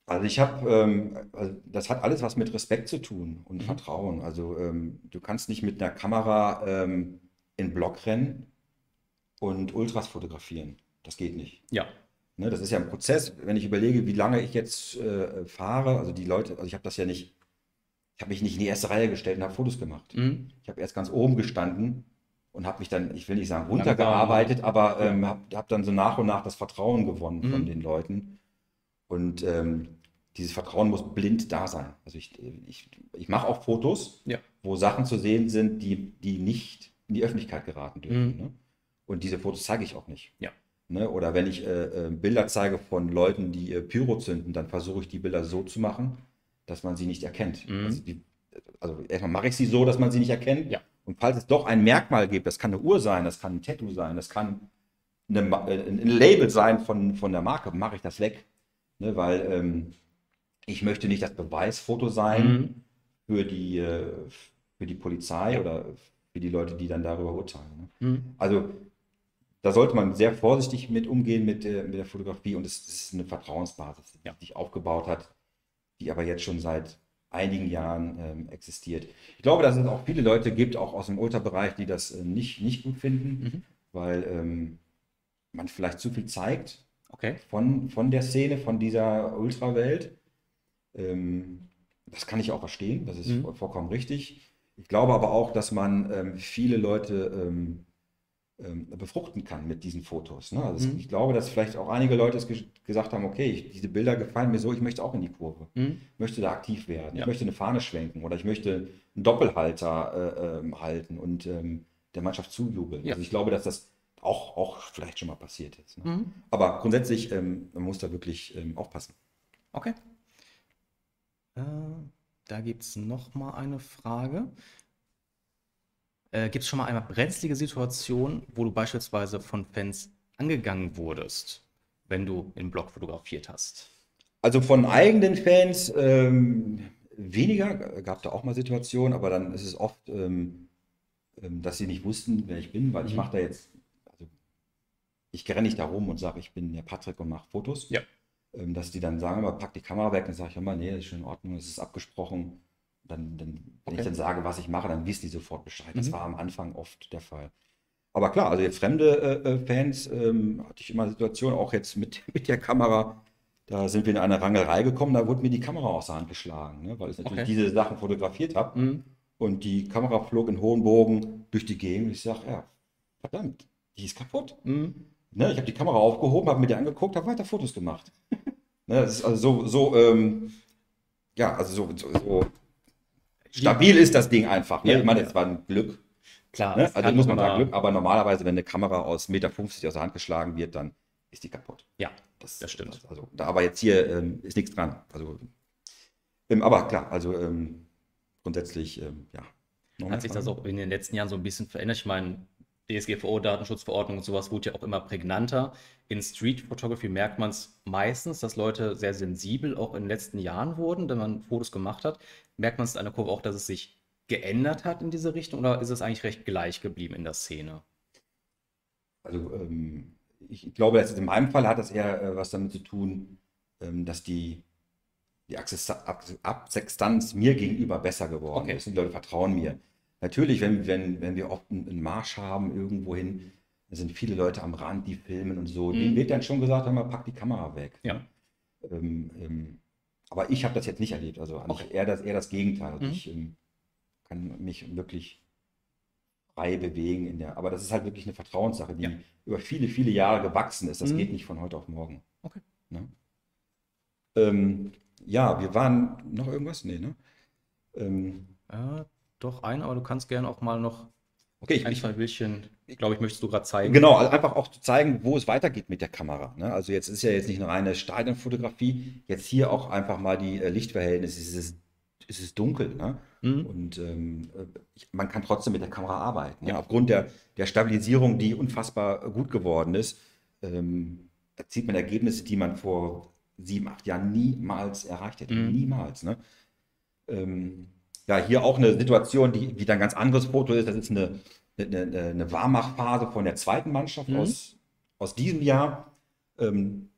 Also ich habe, ähm, also das hat alles was mit Respekt zu tun und mhm. Vertrauen. Also ähm, du kannst nicht mit einer Kamera ähm, in den Block rennen und Ultras fotografieren. Das geht nicht. Ja. Ne, das ist ja ein Prozess. Wenn ich überlege, wie lange ich jetzt äh, fahre, also die Leute, also ich habe das ja nicht, ich habe mich nicht in die erste Reihe gestellt und habe Fotos gemacht. Mhm. Ich habe erst ganz oben gestanden und habe mich dann, ich will nicht sagen runtergearbeitet, aber ähm, habe hab dann so nach und nach das Vertrauen gewonnen mhm. von den Leuten. Und ähm, dieses Vertrauen muss blind da sein. Also ich, ich, ich mache auch Fotos, ja. wo Sachen zu sehen sind, die, die nicht in die Öffentlichkeit geraten dürfen. Mhm. Ne? Und diese Fotos zeige ich auch nicht. Ja. Ne, oder wenn ich äh, äh, Bilder zeige von Leuten, die äh, Pyro zünden, dann versuche ich die Bilder so zu machen, dass man sie nicht erkennt. Mhm. Also, die, also erstmal mache ich sie so, dass man sie nicht erkennt. Ja. Und falls es doch ein Merkmal gibt, das kann eine Uhr sein, das kann ein Tattoo sein, das kann eine, äh, ein Label sein von, von der Marke, mache ich das weg. Ne, weil ähm, ich möchte nicht das Beweisfoto sein mhm. für, die, äh, für die Polizei ja. oder für die Leute, die dann darüber urteilen. Ne? Mhm. Also da sollte man sehr vorsichtig mit umgehen mit, äh, mit der Fotografie und es ist eine Vertrauensbasis, die ja. sich aufgebaut hat, die aber jetzt schon seit einigen Jahren ähm, existiert. Ich glaube, dass es auch viele Leute gibt, auch aus dem Ultra-Bereich, die das äh, nicht, nicht gut finden, mhm. weil ähm, man vielleicht zu viel zeigt okay. von, von der Szene, von dieser Ultra-Welt. Ähm, das kann ich auch verstehen, das ist mhm. vollkommen richtig. Ich glaube aber auch, dass man ähm, viele Leute... Ähm, befruchten kann mit diesen Fotos. Ne? Also mhm. ich glaube, dass vielleicht auch einige Leute es ge gesagt haben, okay, ich, diese Bilder gefallen mir so, ich möchte auch in die Kurve. Mhm. Ich möchte da aktiv werden. Ja. Ich möchte eine Fahne schwenken oder ich möchte einen Doppelhalter äh, ähm, halten und ähm, der Mannschaft zujubeln. Ja. Also ich glaube, dass das auch, auch vielleicht schon mal passiert ist. Ne? Mhm. Aber grundsätzlich, ähm, man muss da wirklich ähm, aufpassen. Okay. Äh, da gibt es noch mal eine Frage. Äh, gibt es schon mal eine brenzlige Situation, wo du beispielsweise von Fans angegangen wurdest, wenn du im Blog fotografiert hast? Also von eigenen Fans ähm, weniger, gab da auch mal Situationen, aber dann ist es oft, ähm, dass sie nicht wussten, wer ich bin, weil mhm. ich mache da jetzt, also ich renne nicht da rum und sage, ich bin der Patrick und mache Fotos. Ja. Ähm, dass die dann sagen, aber pack die Kamera weg, dann sage ich immer, nee, das ist schon in Ordnung, das ist abgesprochen. Dann, dann, wenn okay. ich dann sage, was ich mache, dann wissen die sofort Bescheid. Mhm. Das war am Anfang oft der Fall. Aber klar, also jetzt fremde äh, Fans ähm, hatte ich immer Situationen, auch jetzt mit, mit der Kamera, da sind wir in eine Rangelei gekommen, da wurde mir die Kamera aus der Hand geschlagen, ne? Weil ich natürlich okay. diese Sachen fotografiert habe. Mhm. Und die Kamera flog in hohen Bogen durch die Gegend. Ich sage, ja, verdammt, die ist kaputt. Mhm. Ne? Ich habe die Kamera aufgehoben, habe mir die angeguckt, habe weiter Fotos gemacht. Ne? Das ist also so, so, ähm, ja, also so, so, so stabil ist das Ding einfach. Ne? Ich meine, das war ein Glück. Klar, ne? Also muss man sagen, Glück, aber normalerweise, wenn eine Kamera aus eins Komma fünfzig Meter aus der Hand geschlagen wird, dann ist die kaputt. Ja, das, das stimmt. Das, also, da, aber jetzt hier ähm, ist nichts dran. Also, ähm, aber klar, also ähm, grundsätzlich, ähm, ja. Hat sich das auch in den letzten Jahren so ein bisschen verändert? Ich meine, D S G V O, Datenschutzverordnung und sowas wurde ja auch immer prägnanter. In Street Photography merkt man es meistens, dass Leute sehr sensibel auch in den letzten Jahren wurden, wenn man Fotos gemacht hat. Merkt man es in einer Kurve auch, dass es sich geändert hat in diese Richtung, oder ist es eigentlich recht gleich geblieben in der Szene? Also ähm, ich glaube, dass in meinem Fall hat das eher äh, was damit zu tun, ähm, dass die, die Absextanz mir gegenüber besser geworden okay. ist. Die Leute vertrauen mir. Natürlich, wenn, wenn, wenn wir oft einen Marsch haben irgendwohin, da sind viele Leute am Rand, die filmen und so. Mhm. Denen wird dann schon gesagt, hör mal, pack die Kamera weg. Ja. Ähm, ähm, aber ich habe das jetzt nicht erlebt. Also okay. eher, das, eher das Gegenteil. Also mhm. ich, ähm, mich wirklich frei bewegen in der, aber das ist halt wirklich eine Vertrauenssache, die ja. über viele, viele Jahre gewachsen ist. Das mhm. geht nicht von heute auf morgen. Okay. Ne? Ähm, ja, wir waren noch irgendwas? Nee, ne? Ähm, ja, doch, ein, aber du kannst gerne auch mal noch okay, ich, ein, zwei Bildchen, ich glaube, ich möchtest du gerade zeigen. Genau, also einfach auch zu zeigen, wo es weitergeht mit der Kamera. Ne? Also jetzt ist ja jetzt nicht nur eine reine Stadionfotografie, jetzt hier auch einfach mal die äh, Lichtverhältnisse, dieses es ist dunkel, ne? Mhm. Und ähm, man kann trotzdem mit der Kamera arbeiten. Ne? Ja. Aufgrund der, der Stabilisierung, die unfassbar gut geworden ist, ähm, erzielt man Ergebnisse, die man vor sieben, acht Jahren niemals erreicht hätte. Mhm. Niemals. Ne? Ähm, ja, hier auch eine Situation, die, die dann ein ganz anderes Foto ist. Das ist eine, eine, eine Warmachphase von der zweiten Mannschaft mhm. aus, aus diesem Jahr. Ähm,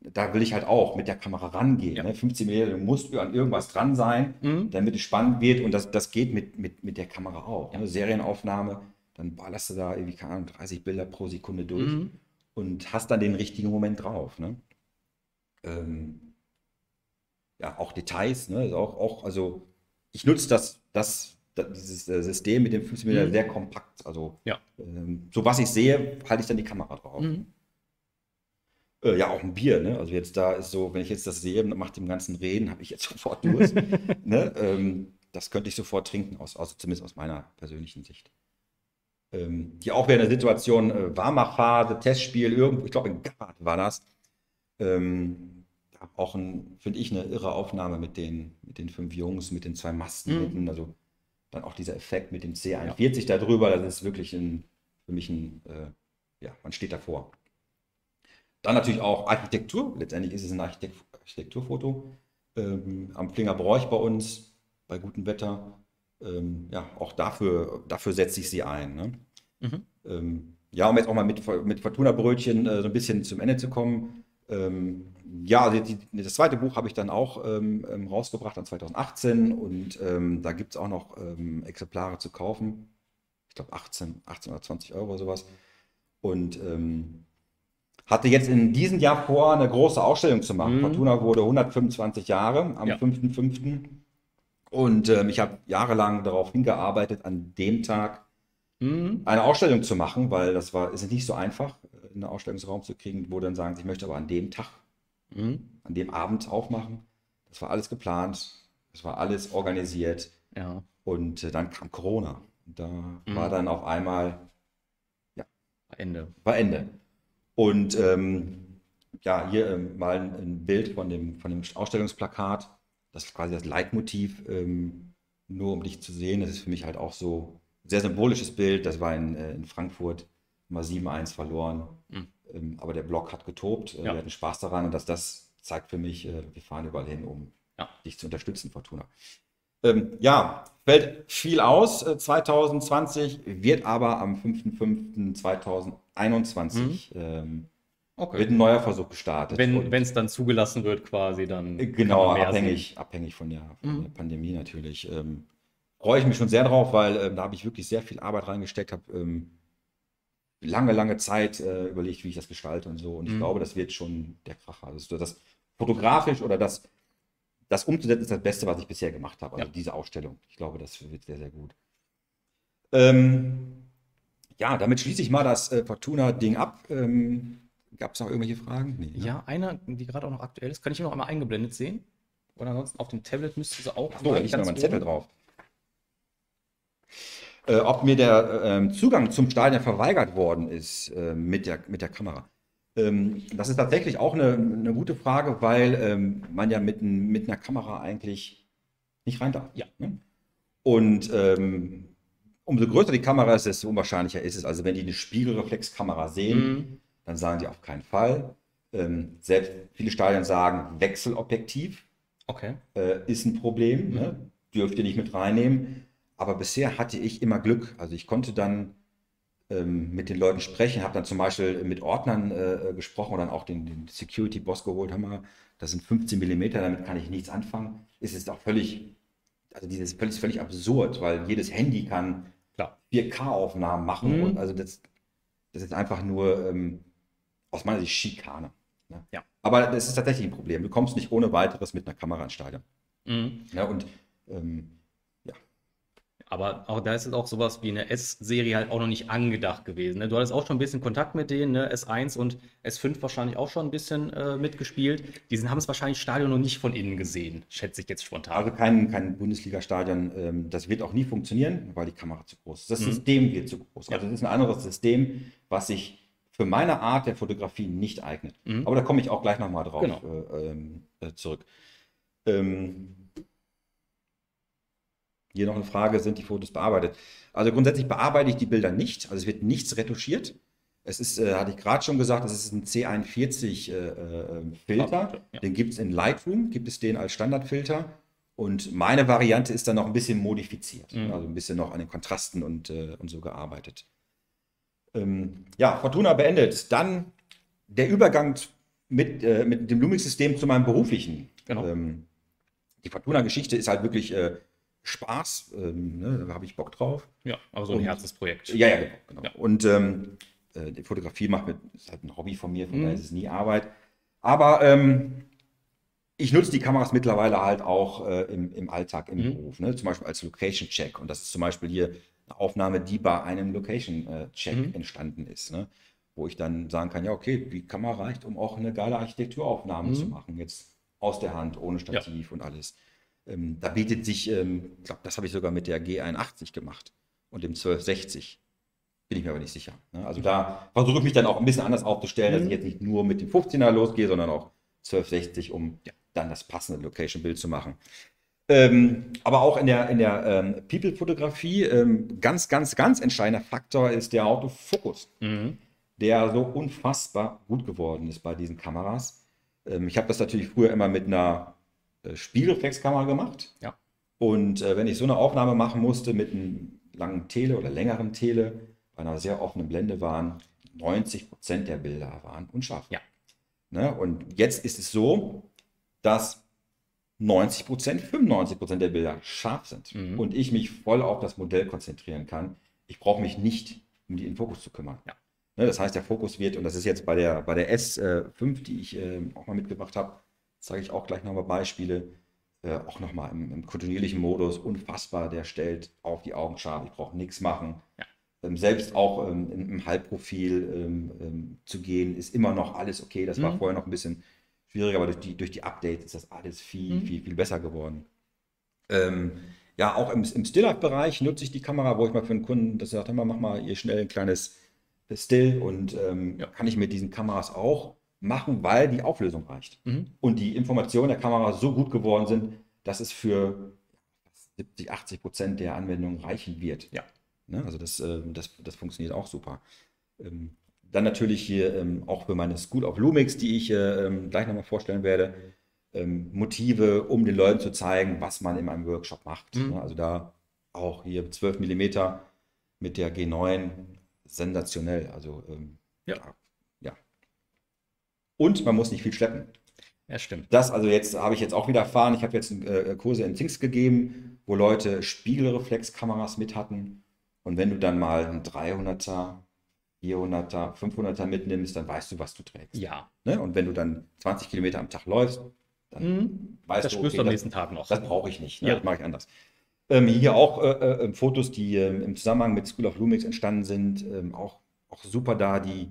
Da will ich halt auch mit der Kamera rangehen. Ja. Ne? fünfzehn Meter, du musst an irgendwas dran sein, mhm. damit es spannend wird. Und das, das geht mit, mit, mit der Kamera auch. Ja. Ne? Serienaufnahme, dann ballerst du da irgendwie, keine Ahnung, dreißig Bilder pro Sekunde durch mhm. und hast dann den richtigen Moment drauf. Ne? Ähm, ja, auch Details. Ne? Also auch, auch, also ich nutze das, das, das, dieses System mit dem fünfzehn Meter mhm. sehr kompakt. Also, ja. ähm, so was ich sehe, halte ich dann die Kamera drauf. Mhm. Ja, auch ein Bier, ne? Also jetzt da ist so, wenn ich jetzt das sehe, nach dem ganzen Reden, habe ich jetzt sofort Durst. Ne? Ähm, das könnte ich sofort trinken, aus, aus, zumindest aus meiner persönlichen Sicht. Ähm, hier auch während der Situation, äh, Warmachphase, Testspiel, irgendwo, ich glaube in Gard war das. Ähm, auch, finde ich, eine irre Aufnahme mit den, mit den fünf Jungs, mit den zwei Masten mhm. hinten. Also dann auch dieser Effekt mit dem C einundvierzig ja. da drüber, das ist wirklich ein, für mich ein, äh, ja, man steht davor. Dann natürlich auch Architektur. Letztendlich ist es ein Architekt Architekturfoto. Ähm, am Plinger Bräuch bei uns, bei gutem Wetter. Ähm, ja, auch dafür, dafür setze ich sie ein. Ne? Mhm. Ähm, ja, um jetzt auch mal mit, mit Fortuna-Brötchen äh, so ein bisschen zum Ende zu kommen. Ähm, ja, die, die, das zweite Buch habe ich dann auch ähm, rausgebracht, dann zweitausendachtzehn. Und ähm, da gibt es auch noch ähm, Exemplare zu kaufen. Ich glaube achtzehn, achtzehn oder zwanzig Euro oder sowas. Und ähm, hatte jetzt in diesem Jahr vor, eine große Ausstellung zu machen. Mhm. Fortuna wurde hundertfünfundzwanzig Jahre am ja. fünften fünften Und ähm, ich habe jahrelang darauf hingearbeitet, an dem Tag mhm. eine Ausstellung zu machen, weil das war, ist nicht so einfach, einen Ausstellungsraum zu kriegen, wo dann sagen, ich möchte aber an dem Tag, mhm. an dem Abend aufmachen. Das war alles geplant, das war alles organisiert. Ja. Und äh, dann kam Corona. Da mhm. war dann auf einmal ja, Ende. War Ende. Und ähm, ja, hier ähm, mal ein, ein Bild von dem, von dem Ausstellungsplakat. Das ist quasi das Leitmotiv, ähm, nur um dich zu sehen. Das ist für mich halt auch so ein sehr symbolisches Bild. Das war in, äh, in Frankfurt, mal sieben eins verloren. Mhm. Ähm, aber der Block hat getobt. Äh, ja. Wir hatten Spaß daran. Und das, das zeigt für mich, äh, wir fahren überall hin, um ja. dich zu unterstützen, Fortuna. Ähm, ja, fällt viel aus. zwanzig zwanzig wird aber am fünften fünften zweitausendeinundzwanzig mhm. ähm, okay. wird ein neuer Versuch gestartet. Wenn es dann zugelassen wird quasi, dann genau, abhängig sehen. abhängig von der, von mhm. der Pandemie natürlich. Ähm, freue ich mich schon sehr drauf, weil ähm, da habe ich wirklich sehr viel Arbeit reingesteckt, habe ähm, lange, lange Zeit äh, überlegt, wie ich das gestalte und so. Und ich mhm. glaube, das wird schon der Kracher. Also das fotografisch oder das, das umzusetzen ist das Beste, was ich bisher gemacht habe. Also ja. diese Ausstellung. Ich glaube, das wird sehr, sehr gut. Ähm, ja, damit schließe ich mal das äh, Fortuna-Ding ab. Ähm, Gab es noch irgendwelche Fragen? Nee, ja, ja, eine, die gerade auch noch aktuell ist. Kann ich noch einmal eingeblendet sehen? Oder ansonsten auf dem Tablet müsste sie auch... Ach so, da liegt noch mein Zettel drauf. Äh, ob mir der ähm, Zugang zum Stadion verweigert worden ist äh, mit, der, mit der Kamera. Ähm, das ist tatsächlich auch eine, eine gute Frage, weil ähm, man ja mit, mit einer Kamera eigentlich nicht rein darf. Ja. Ne? Und ähm, umso größer die Kamera ist, desto unwahrscheinlicher ist es. Also wenn die eine Spiegelreflexkamera sehen, mhm. dann sagen die auf keinen Fall. Ähm, selbst viele Stadien sagen, Wechselobjektiv okay. äh, ist ein Problem, mhm. ne? Dürft ihr nicht mit reinnehmen. Aber bisher hatte ich immer Glück. Also ich konnte dann ähm, mit den Leuten sprechen, habe dann zum Beispiel mit Ordnern äh, gesprochen oder dann auch den, den Security-Boss geholt. Haben das sind fünfzehn Millimeter, damit kann ich nichts anfangen. Es ist auch völlig, also dieses völlig, völlig absurd, weil jedes Handy kann vier K Aufnahmen machen. Mhm. Und also das, das ist einfach nur ähm, aus meiner Sicht Schikane. Ne? Ja. Aber das ist tatsächlich ein Problem. Du kommst nicht ohne weiteres mit einer Kamera ins Stadion. Mhm. Ja, und ähm, aber auch da ist es auch sowas wie eine S-Serie halt auch noch nicht angedacht gewesen. Ne? Du hattest auch schon ein bisschen Kontakt mit denen, ne? S eins und S fünf wahrscheinlich auch schon ein bisschen äh, mitgespielt. Die sind, haben es wahrscheinlich Stadion noch nicht von innen gesehen, schätze ich jetzt spontan. Also kein, kein Bundesliga-Stadion, ähm, das wird auch nie funktionieren, weil die Kamera zu groß ist. Das mhm. System wird zu groß. Also das ist ein anderes System, was sich für meine Art der Fotografie nicht eignet. Mhm. Aber da komme ich auch gleich nochmal drauf genau. äh, äh, zurück. Ähm, Hier noch eine Frage, sind die Fotos bearbeitet? Also grundsätzlich bearbeite ich die Bilder nicht. Also es wird nichts retuschiert. Es ist, äh, hatte ich gerade schon gesagt, es ist ein C einundvierzig Filter. Äh, äh, ja. Den gibt es in Lightroom, gibt es den als Standardfilter. Und meine Variante ist dann noch ein bisschen modifiziert. Mhm. Also ein bisschen noch an den Kontrasten und, äh, und so gearbeitet. Ähm, ja, Fortuna beendet. Dann der Übergang mit, äh, mit dem Lumix-System zu meinem beruflichen. Genau. Ähm, die Fortuna-Geschichte ist halt wirklich... Äh, Spaß, ähm, ne, da habe ich Bock drauf. Ja, aber so ein Herzensprojekt. Ja, ja, genau. genau. Ja. Und ähm, äh, die Fotografie macht mit, ist halt ein Hobby von mir, von mhm. daher ist es nie Arbeit. Aber ähm, ich nutze die Kameras mittlerweile halt auch äh, im, im Alltag, im mhm. Beruf. Ne? Zum Beispiel als Location-Check. Und das ist zum Beispiel hier eine Aufnahme, die bei einem Location-Check mhm. entstanden ist. Ne? Wo ich dann sagen kann, ja, okay, die Kamera reicht, um auch eine geile Architekturaufnahme mhm. zu machen. Jetzt aus der Hand, ohne Stativ ja. und alles. Ähm, da bietet sich, ich ähm, glaube, das habe ich sogar mit der G einundachtzig gemacht und dem zwölf sechzig. Bin ich mir aber nicht sicher. Ne? Also da versuche ich mich dann auch ein bisschen anders aufzustellen, mhm. dass ich jetzt nicht nur mit dem fünfzehner losgehe, sondern auch zwölf sechzig, um ja. dann das passende Location-Bild zu machen. Ähm, aber auch in der, in der ähm, People-Fotografie, ähm, ganz, ganz, ganz entscheidender Faktor ist der Autofokus, mhm. der so unfassbar gut geworden ist bei diesen Kameras. Ähm, ich habe das natürlich früher immer mit einer Spiegelreflexkamera gemacht. Ja. Und äh, wenn ich so eine Aufnahme machen musste mit einem langen Tele oder längeren Tele, bei einer sehr offenen Blende waren neunzig Prozent der Bilder waren unscharf. Ja. Ne? Und jetzt ist es so, dass neunzig Prozent, fünfundneunzig Prozent der Bilder scharf sind mhm. und ich mich voll auf das Modell konzentrieren kann. Ich brauche mich nicht um die in Fokus zu kümmern. Ja. Ne? Das heißt, der Fokus wird, und das ist jetzt bei der, bei der S fünf, die ich äh, auch mal mitgebracht habe, zeige ich auch gleich nochmal Beispiele, äh, auch nochmal im, im kontinuierlichen Modus, unfassbar, der stellt auf die Augen scharf, ich brauche nichts machen. Ja. Ähm, selbst auch ähm, im, im Halbprofil ähm, ähm, zu gehen, ist immer noch alles okay, das mhm. war vorher noch ein bisschen schwieriger, aber durch die, durch die Updates ist das alles viel, mhm. viel, viel besser geworden. Ähm, ja, auch im, im Still-Up-Bereich nutze ich die Kamera, wo ich mal für einen Kunden, das sagt, mach mal hier schnell ein kleines Still und ähm, ja. kann ich mit diesen Kameras auch machen, weil die Auflösung reicht. Mhm. Und die Informationen der Kamera so gut geworden sind, dass es für siebzig, achtzig Prozent der Anwendungen reichen wird. Ja. Ne? Also das, das, das funktioniert auch super. Dann natürlich hier auch für meine School of Lumix, die ich gleich nochmal vorstellen werde, ähm, Motive, um den Leuten zu zeigen, was man in einem Workshop macht. Mhm. Also da auch hier zwölf Millimeter mit der G neun, sensationell. Also ähm, ja. ja. Und man muss nicht viel schleppen. Ja, stimmt. Das also jetzt habe ich jetzt auch wieder erfahren. Ich habe jetzt äh, Kurse in Zingst gegeben, wo Leute Spiegelreflexkameras mit hatten. Und wenn du dann mal einen dreihunderter, vierhunderter, fünfhunderter mitnimmst, dann weißt du, was du trägst. Ja. Ne? Und wenn du dann zwanzig Kilometer am Tag läufst, dann mhm. weißt das du, spürst okay, du am das, nächsten Tag noch. Das brauche ich nicht. Ne? Ja. Das mache ich anders. Ähm, hier auch äh, äh, Fotos, die äh, im Zusammenhang mit School of Lumix entstanden sind. Ähm, auch, auch super da, die,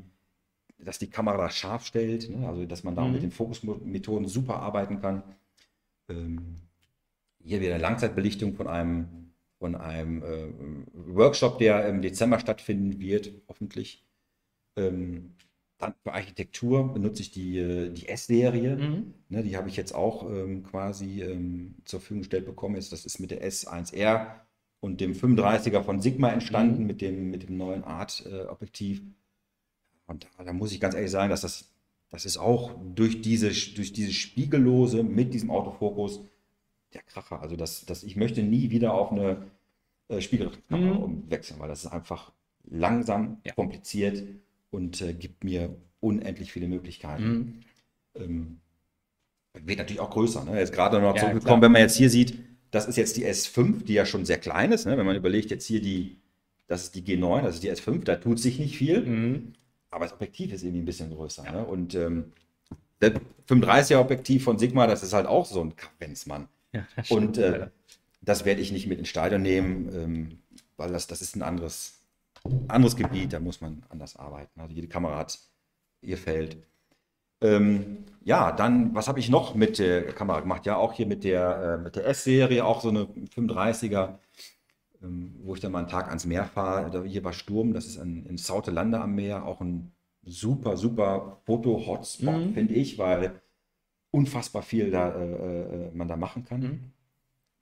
dass die Kamera scharf stellt. Ne? Also, dass man da mhm. mit den Fokusmethoden super arbeiten kann. Ähm, hier wieder eine Langzeitbelichtung von einem von einem äh, Workshop, der im Dezember stattfinden wird, hoffentlich. Ähm, dann für Architektur benutze ich die, die S-Serie. Mhm. Ne, die habe ich jetzt auch ähm, quasi ähm, zur Verfügung gestellt bekommen. Das ist mit der S eins R und dem fünfunddreißiger von Sigma entstanden, mhm. mit, dem, mit dem neuen Art-Objektiv. Äh, und da, da muss ich ganz ehrlich sagen, dass das, das ist auch durch diese, durch diese Spiegellose mit diesem Autofokus der Kracher. Also das, das, ich möchte nie wieder auf eine äh, Spiegelreflexkamera mhm. umwechseln, weil das ist einfach langsam, ja. kompliziert und äh, gibt mir unendlich viele Möglichkeiten. Mhm. Ähm, wird natürlich auch größer. Ne? Jetzt gerade noch ja, zurückgekommen, wenn man jetzt hier sieht, das ist jetzt die S fünf, die ja schon sehr klein ist. Ne? Wenn man überlegt, jetzt hier die, das ist die G neun, das ist die S fünf, da tut sich nicht viel. Mhm. Aber das Objektiv ist irgendwie ein bisschen größer. Ja. Ne? Und ähm, das fünfunddreißiger Objektiv von Sigma, das ist halt auch so ein Kappensmann. Ja, das stimmt, und äh, das werde ich nicht mit ins Stadion nehmen, ähm, weil das, das ist ein anderes, anderes Gebiet, da muss man anders arbeiten. Also jede Kamera hat ihr Feld. Ähm, ja, dann, was habe ich noch mit der äh, Kamera gemacht? Ja, auch hier mit der, äh, mit der S-Serie, auch so eine fünfunddreißiger, ähm, wo ich dann mal einen Tag ans Meer fahre, hier bei Sturm, das ist ein, in Sautelande am Meer, auch ein super, super Foto-Hotspot, mhm. finde ich, weil unfassbar viel da, äh, man da machen kann. Mhm.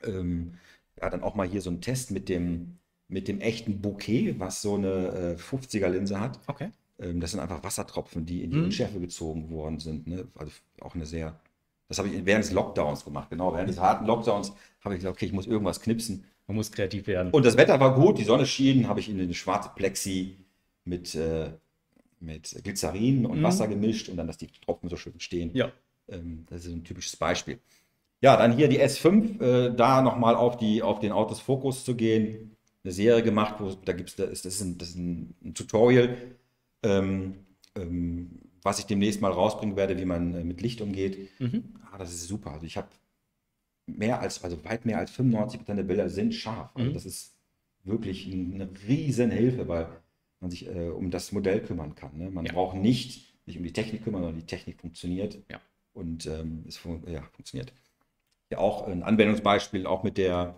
Ähm, ja, dann auch mal hier so ein Test mit dem, mit dem echten Bouquet, was so eine äh, fünfziger Linse hat. Okay. Ähm, das sind einfach Wassertropfen, die in die mhm. Unschärfe gezogen worden sind. Ne? Also auch eine sehr, das habe ich während des Lockdowns gemacht, genau. Während des harten Lockdowns habe ich gesagt, okay, ich muss irgendwas knipsen. Man muss kreativ werden. Und das Wetter war gut, die Sonne schien, habe ich in eine schwarze Plexi mit, äh, mit Glycerin und mhm. Wasser gemischt und dann, dass die Tropfen so schön stehen. Ja. Das ist ein typisches Beispiel. Ja, dann hier die S fünf, äh, da nochmal auf, auf den Autofokus zu gehen. Eine Serie gemacht, wo, da gibt's, das ist, das ist, ein, das ist ein Tutorial, ähm, ähm, was ich demnächst mal rausbringen werde, wie man äh, mit Licht umgeht. Mhm. Ah, das ist super. Also ich habe mehr als, also weit mehr als fünfundneunzig Prozent der Bilder sind scharf. Also mhm. das ist wirklich eine riesen Hilfe, weil man sich äh, um das Modell kümmern kann. Ne? Man ja. braucht nicht sich um die Technik kümmern, sondern die Technik funktioniert. Ja. Und ähm, es fun ja, funktioniert. Ja, auch ein Anwendungsbeispiel, auch mit der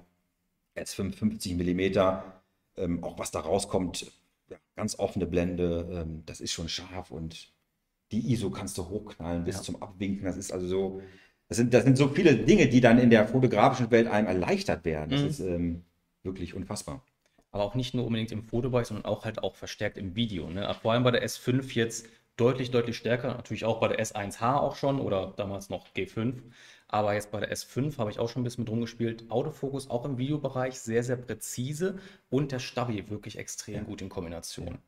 S fünf fünfzig Millimeter, ähm, auch was da rauskommt, ja, ganz offene Blende, ähm, das ist schon scharf und die I S O kannst du hochknallen bis ja. zum Abwinken. Das ist also so, das sind, das sind so viele Dinge, die dann in der fotografischen Welt einem erleichtert werden. Das mhm. ist ähm, wirklich unfassbar. Aber auch nicht nur unbedingt im Fotobereich, sondern auch halt auch verstärkt im Video. Ne? Vor allem bei der S fünf jetzt deutlich, deutlich stärker, natürlich auch bei der S eins H auch schon oder damals noch G fünf, aber jetzt bei der S fünf habe ich auch schon ein bisschen mit rumgespielt. Autofokus auch im Videobereich sehr, sehr präzise und der Stabi wirklich extrem ja. gut in Kombination.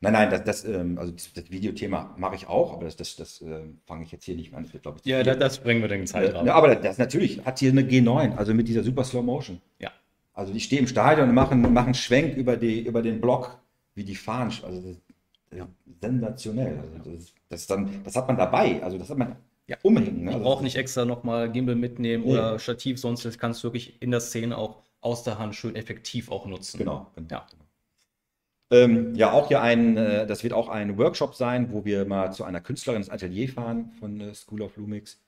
Nein, nein, das, das, also das Videothema mache ich auch, aber das, das, das fange ich jetzt hier nicht mehr an. Das wird, glaube ich, ja, das, das bringen wir den Zeitraum. Ja, aber das natürlich hat hier eine G neun, also mit dieser super Slow Motion. Ja. Also die stehen im Stadion und machen einen Schwenk über, die, über den Block, wie die fahren. Also das, ja. sensationell. Also das, das, dann, das hat man dabei, also das hat man ja umhängen. Ne? Man braucht nicht extra nochmal Gimbal mitnehmen ja. oder Stativ, sonst das kannst du wirklich in der Szene auch aus der Hand schön effektiv auch nutzen. Genau. genau. Ja. Ähm, ja, auch hier ein, äh, das wird auch ein Workshop sein, wo wir mal zu einer Künstlerin ins Atelier fahren von äh, School of Lumix.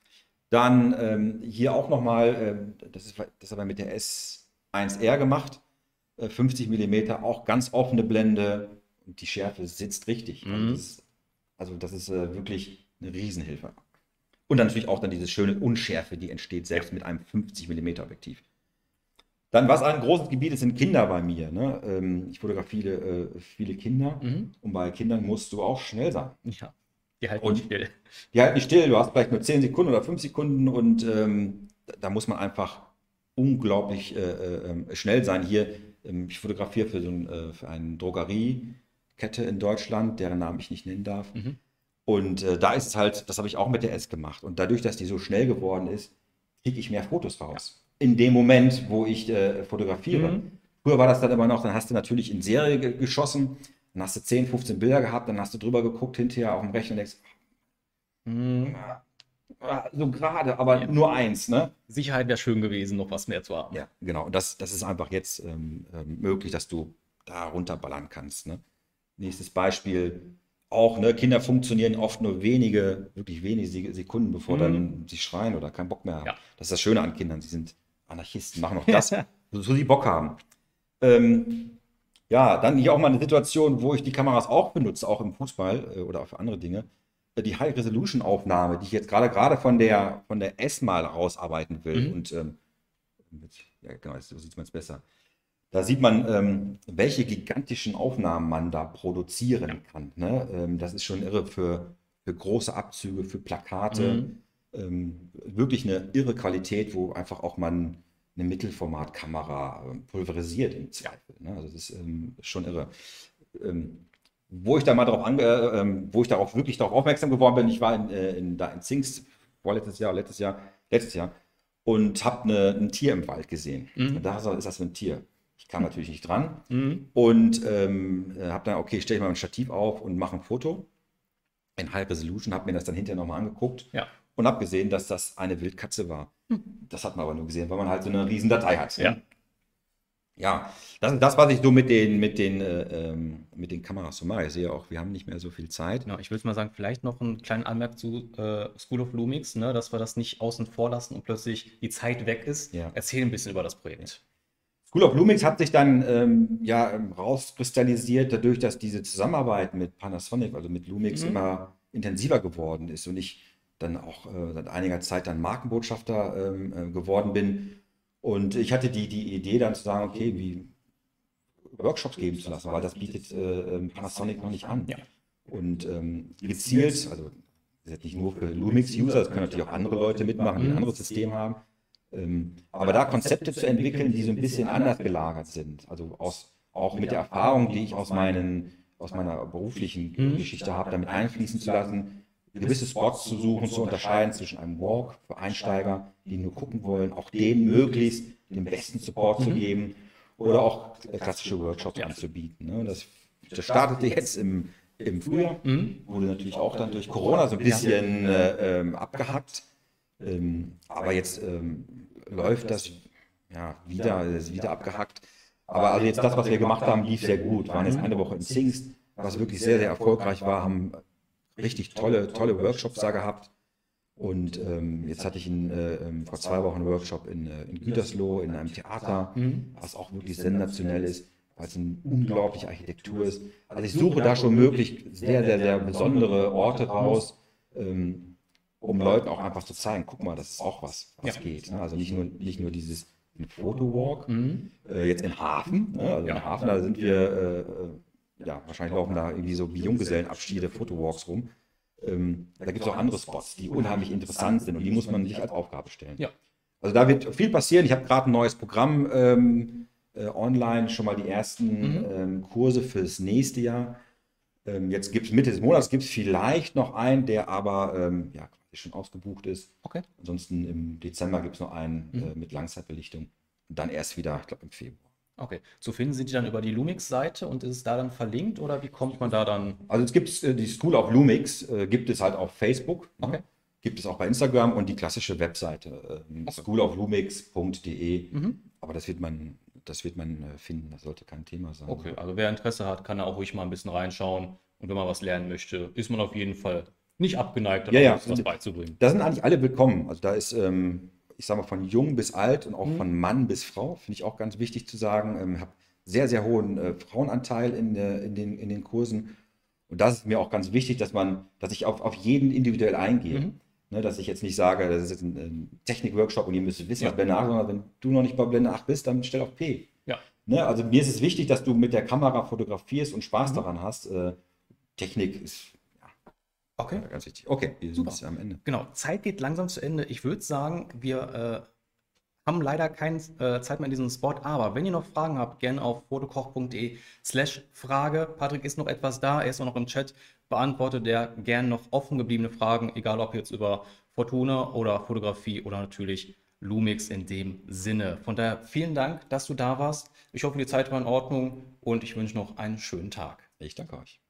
Dann ähm, hier auch nochmal, äh, das, das haben wir mit der S eins R gemacht, äh, fünfzig Millimeter, auch ganz offene Blende. Und die Schärfe sitzt richtig. Mhm. Das ist, also das ist äh, wirklich eine Riesenhilfe. Und dann natürlich auch dann diese schöne Unschärfe, die entsteht, selbst ja. mit einem fünfzig Millimeter Objektiv. Dann, was ein großes Gebiet ist, sind Kinder bei mir. Ne? Ähm, ich fotografiere viele, äh, viele Kinder. Mhm. Und bei Kindern musst du auch schnell sein. Ja. Die halten und nicht still. Die halten nicht still, du hast vielleicht nur zehn Sekunden oder fünf Sekunden und ähm, da muss man einfach unglaublich äh, äh, schnell sein. Hier, ähm, ich fotografiere für, so ein, äh, für eine Drogeriekette in Deutschland, deren Namen ich nicht nennen darf. Mhm. Und äh, da ist es halt, das habe ich auch mit der S gemacht. Und dadurch, dass die so schnell geworden ist, kriege ich mehr Fotos raus. Ja. In dem Moment, wo ich äh, fotografiere. Mhm. Früher war das dann immer noch, dann hast du natürlich in Serie ge geschossen, dann hast du zehn, fünfzehn Bilder gehabt, dann hast du drüber geguckt, hinterher auf dem Rechner und denkst, mhm. so gerade, aber ja. nur eins. Ne? Sicherheit wäre schön gewesen, noch was mehr zu haben. Ja, genau. Und das, das ist einfach jetzt ähm, möglich, dass du da runterballern kannst. Ne? Nächstes Beispiel. Auch, ne, Kinder funktionieren oft nur wenige, wirklich wenige Sekunden, bevor mhm. dann sie schreien oder keinen Bock mehr haben. Ja. Das ist das Schöne an Kindern, sie sind Anarchisten, machen auch das, so sie Bock haben. Ähm, ja, dann hier auch mal eine Situation, wo ich die Kameras auch benutze, auch im Fußball äh, oder auch für andere Dinge. Die High-Resolution-Aufnahme, die ich jetzt gerade gerade von der, von der S mal rausarbeiten will. Mhm. Und ähm, mit, ja, genau, so sieht man es besser. Da sieht man, ähm, welche gigantischen Aufnahmen man da produzieren ja. kann. Ne? Ähm, das ist schon irre für, für große Abzüge, für Plakate. Mhm. Ähm, wirklich eine irre Qualität, wo einfach auch man eine Mittelformatkamera ähm, pulverisiert im Zweifel. Ne? Also das ist ähm, schon irre. Ähm, wo ich da mal drauf ange äh, wo ich darauf wirklich darauf aufmerksam geworden bin, ich war in, äh, in, da in Zingst vorletztes Jahr, letztes Jahr, letztes Jahr und habe ein Tier im Wald gesehen. Mhm. Und da ist das für ein Tier. Ich kam natürlich nicht dran mhm. und ähm, habe dann, okay, stelle ich mal ein Stativ auf und mache ein Foto in High Resolution, habe mir das dann hinterher nochmal angeguckt ja. und habe gesehen, dass das eine Wildkatze war. Mhm. Das hat man aber nur gesehen, weil man halt so eine riesen Datei hat. Ja, ja, das ist das, was ich so mit den, mit den, äh, mit den Kameras so mache. Ich sehe auch, wir haben nicht mehr so viel Zeit. Genau, ich würde mal sagen, vielleicht noch einen kleinen Anmerk zu äh, School of Lumix, ne, dass wir das nicht außen vor lassen und plötzlich die Zeit weg ist. Ja. Erzähl ein bisschen über das Projekt. Ja. School of Lumix hat sich dann ähm, ja, rauskristallisiert, dadurch, dass diese Zusammenarbeit mit Panasonic, also mit Lumix, mhm. immer intensiver geworden ist und ich dann auch äh, seit einiger Zeit dann Markenbotschafter ähm, äh, geworden bin. Und ich hatte die, die Idee dann zu sagen, okay, wie Workshops geben zu lassen, weil das bietet äh, Panasonic noch nicht an. Ja. Und ähm, gezielt, also das ist nicht nur für Lumix-User, das können natürlich auch andere Leute mitmachen, die ein anderes System haben. Ähm, aber, aber da Konzepte, Konzepte zu entwickeln, die so ein bisschen anders gelagert sind. Also aus, auch mit der Erfahrung, die ich aus, meinen, aus meiner beruflichen mhm. Geschichte habe, damit einfließen zu lassen, gewisse Spots zu suchen, zu unterscheiden zwischen einem Walk für Einsteiger, die nur gucken wollen, auch denen möglichst den besten Support mhm. zu geben oder auch klassische Workshops ja. anzubieten. Ne? Das, das startete jetzt im, im Frühjahr, mhm. wurde natürlich auch dann durch Corona so ein bisschen äh, ähm, abgehackt. Ähm, aber jetzt ähm, läuft das ja, wieder, ist wieder abgehackt. Aber also jetzt das, was wir gemacht haben, lief sehr gut. Wir waren jetzt eine Woche in Zingst, was wirklich sehr, sehr erfolgreich war, haben richtig tolle, tolle Workshops da gehabt. Und ähm, jetzt hatte ich in, äh, vor zwei Wochen einen Workshop in, in Gütersloh, in einem Theater, was auch wirklich sensationell ist, weil es eine unglaubliche Architektur ist. Also ich suche da schon möglich sehr, sehr, sehr besondere Orte raus, ähm, um Leuten auch einfach zu zeigen, guck mal, das ist auch was, was ja. geht. Ne? Also nicht nur, nicht nur dieses Fotowalk, mhm. äh, jetzt in Hafen, ne? Also ja. in Hafen, da sind wir, äh, ja, wahrscheinlich laufen da irgendwie so wie Junggesellenabschiede, Fotowalks rum. Ähm, da gibt es auch andere Spots, die unheimlich interessant sind und die muss man sich als Aufgabe stellen. Ja. Also da wird viel passieren. Ich habe gerade ein neues Programm ähm, äh, online, schon mal die ersten mhm. ähm, Kurse fürs nächste Jahr. Ähm, jetzt gibt es Mitte des Monats, gibt es vielleicht noch einen, der aber, ähm, ja, schon ausgebucht ist. Okay. Ansonsten im Dezember gibt es noch einen mhm. äh, mit Langzeitbelichtung und dann erst wieder, ich glaube, im Februar. Okay. Zu finden sind die dann über die Lumix-Seite und ist es da dann verlinkt oder wie kommt man da dann? Also es gibt äh, die School of Lumix, äh, gibt es halt auf Facebook, okay. ne? Gibt es auch bei Instagram und die klassische Webseite äh, okay. school of lumix punkt de. Mhm. Aber das wird man, das wird man äh, finden, das sollte kein Thema sein. Okay, also wer Interesse hat, kann da auch ruhig mal ein bisschen reinschauen und wenn man was lernen möchte, ist man auf jeden Fall nicht abgeneigt, um ja, ja. was beizubringen. Da sind eigentlich alle willkommen. Also da ist, ähm, ich sag mal, von jung bis alt und auch mhm. von Mann bis Frau, finde ich auch ganz wichtig zu sagen. Ich ähm, habe sehr, sehr hohen äh, Frauenanteil in, äh, in, den, in den Kursen. Und das ist mir auch ganz wichtig, dass man, dass ich auf, auf jeden individuell eingehe. Mhm. Ne, dass ich jetzt nicht sage, das ist jetzt ein, ein Technik-Workshop und ihr müsst wissen, ja. was Blende acht, sondern wenn du noch nicht bei Blende acht bist, dann stell auf P. Ja. Ne, also mir ist es wichtig, dass du mit der Kamera fotografierst und Spaß mhm. daran hast. Äh, Technik ist Okay. Ja, ganz wichtig. Okay, wir sind am Ende. Genau, Zeit geht langsam zu Ende. Ich würde sagen, wir äh, haben leider keine äh, Zeit mehr in diesem Spot. Aber wenn ihr noch Fragen habt, gerne auf fotokoch.de slash Frage. Patrick ist noch etwas da, er ist auch noch im Chat. Beantwortet er gerne noch offen gebliebene Fragen, egal ob jetzt über Fortuna oder Fotografie oder natürlich Lumix in dem Sinne. Von daher vielen Dank, dass du da warst. Ich hoffe, die Zeit war in Ordnung und ich wünsche noch einen schönen Tag. Ich danke euch.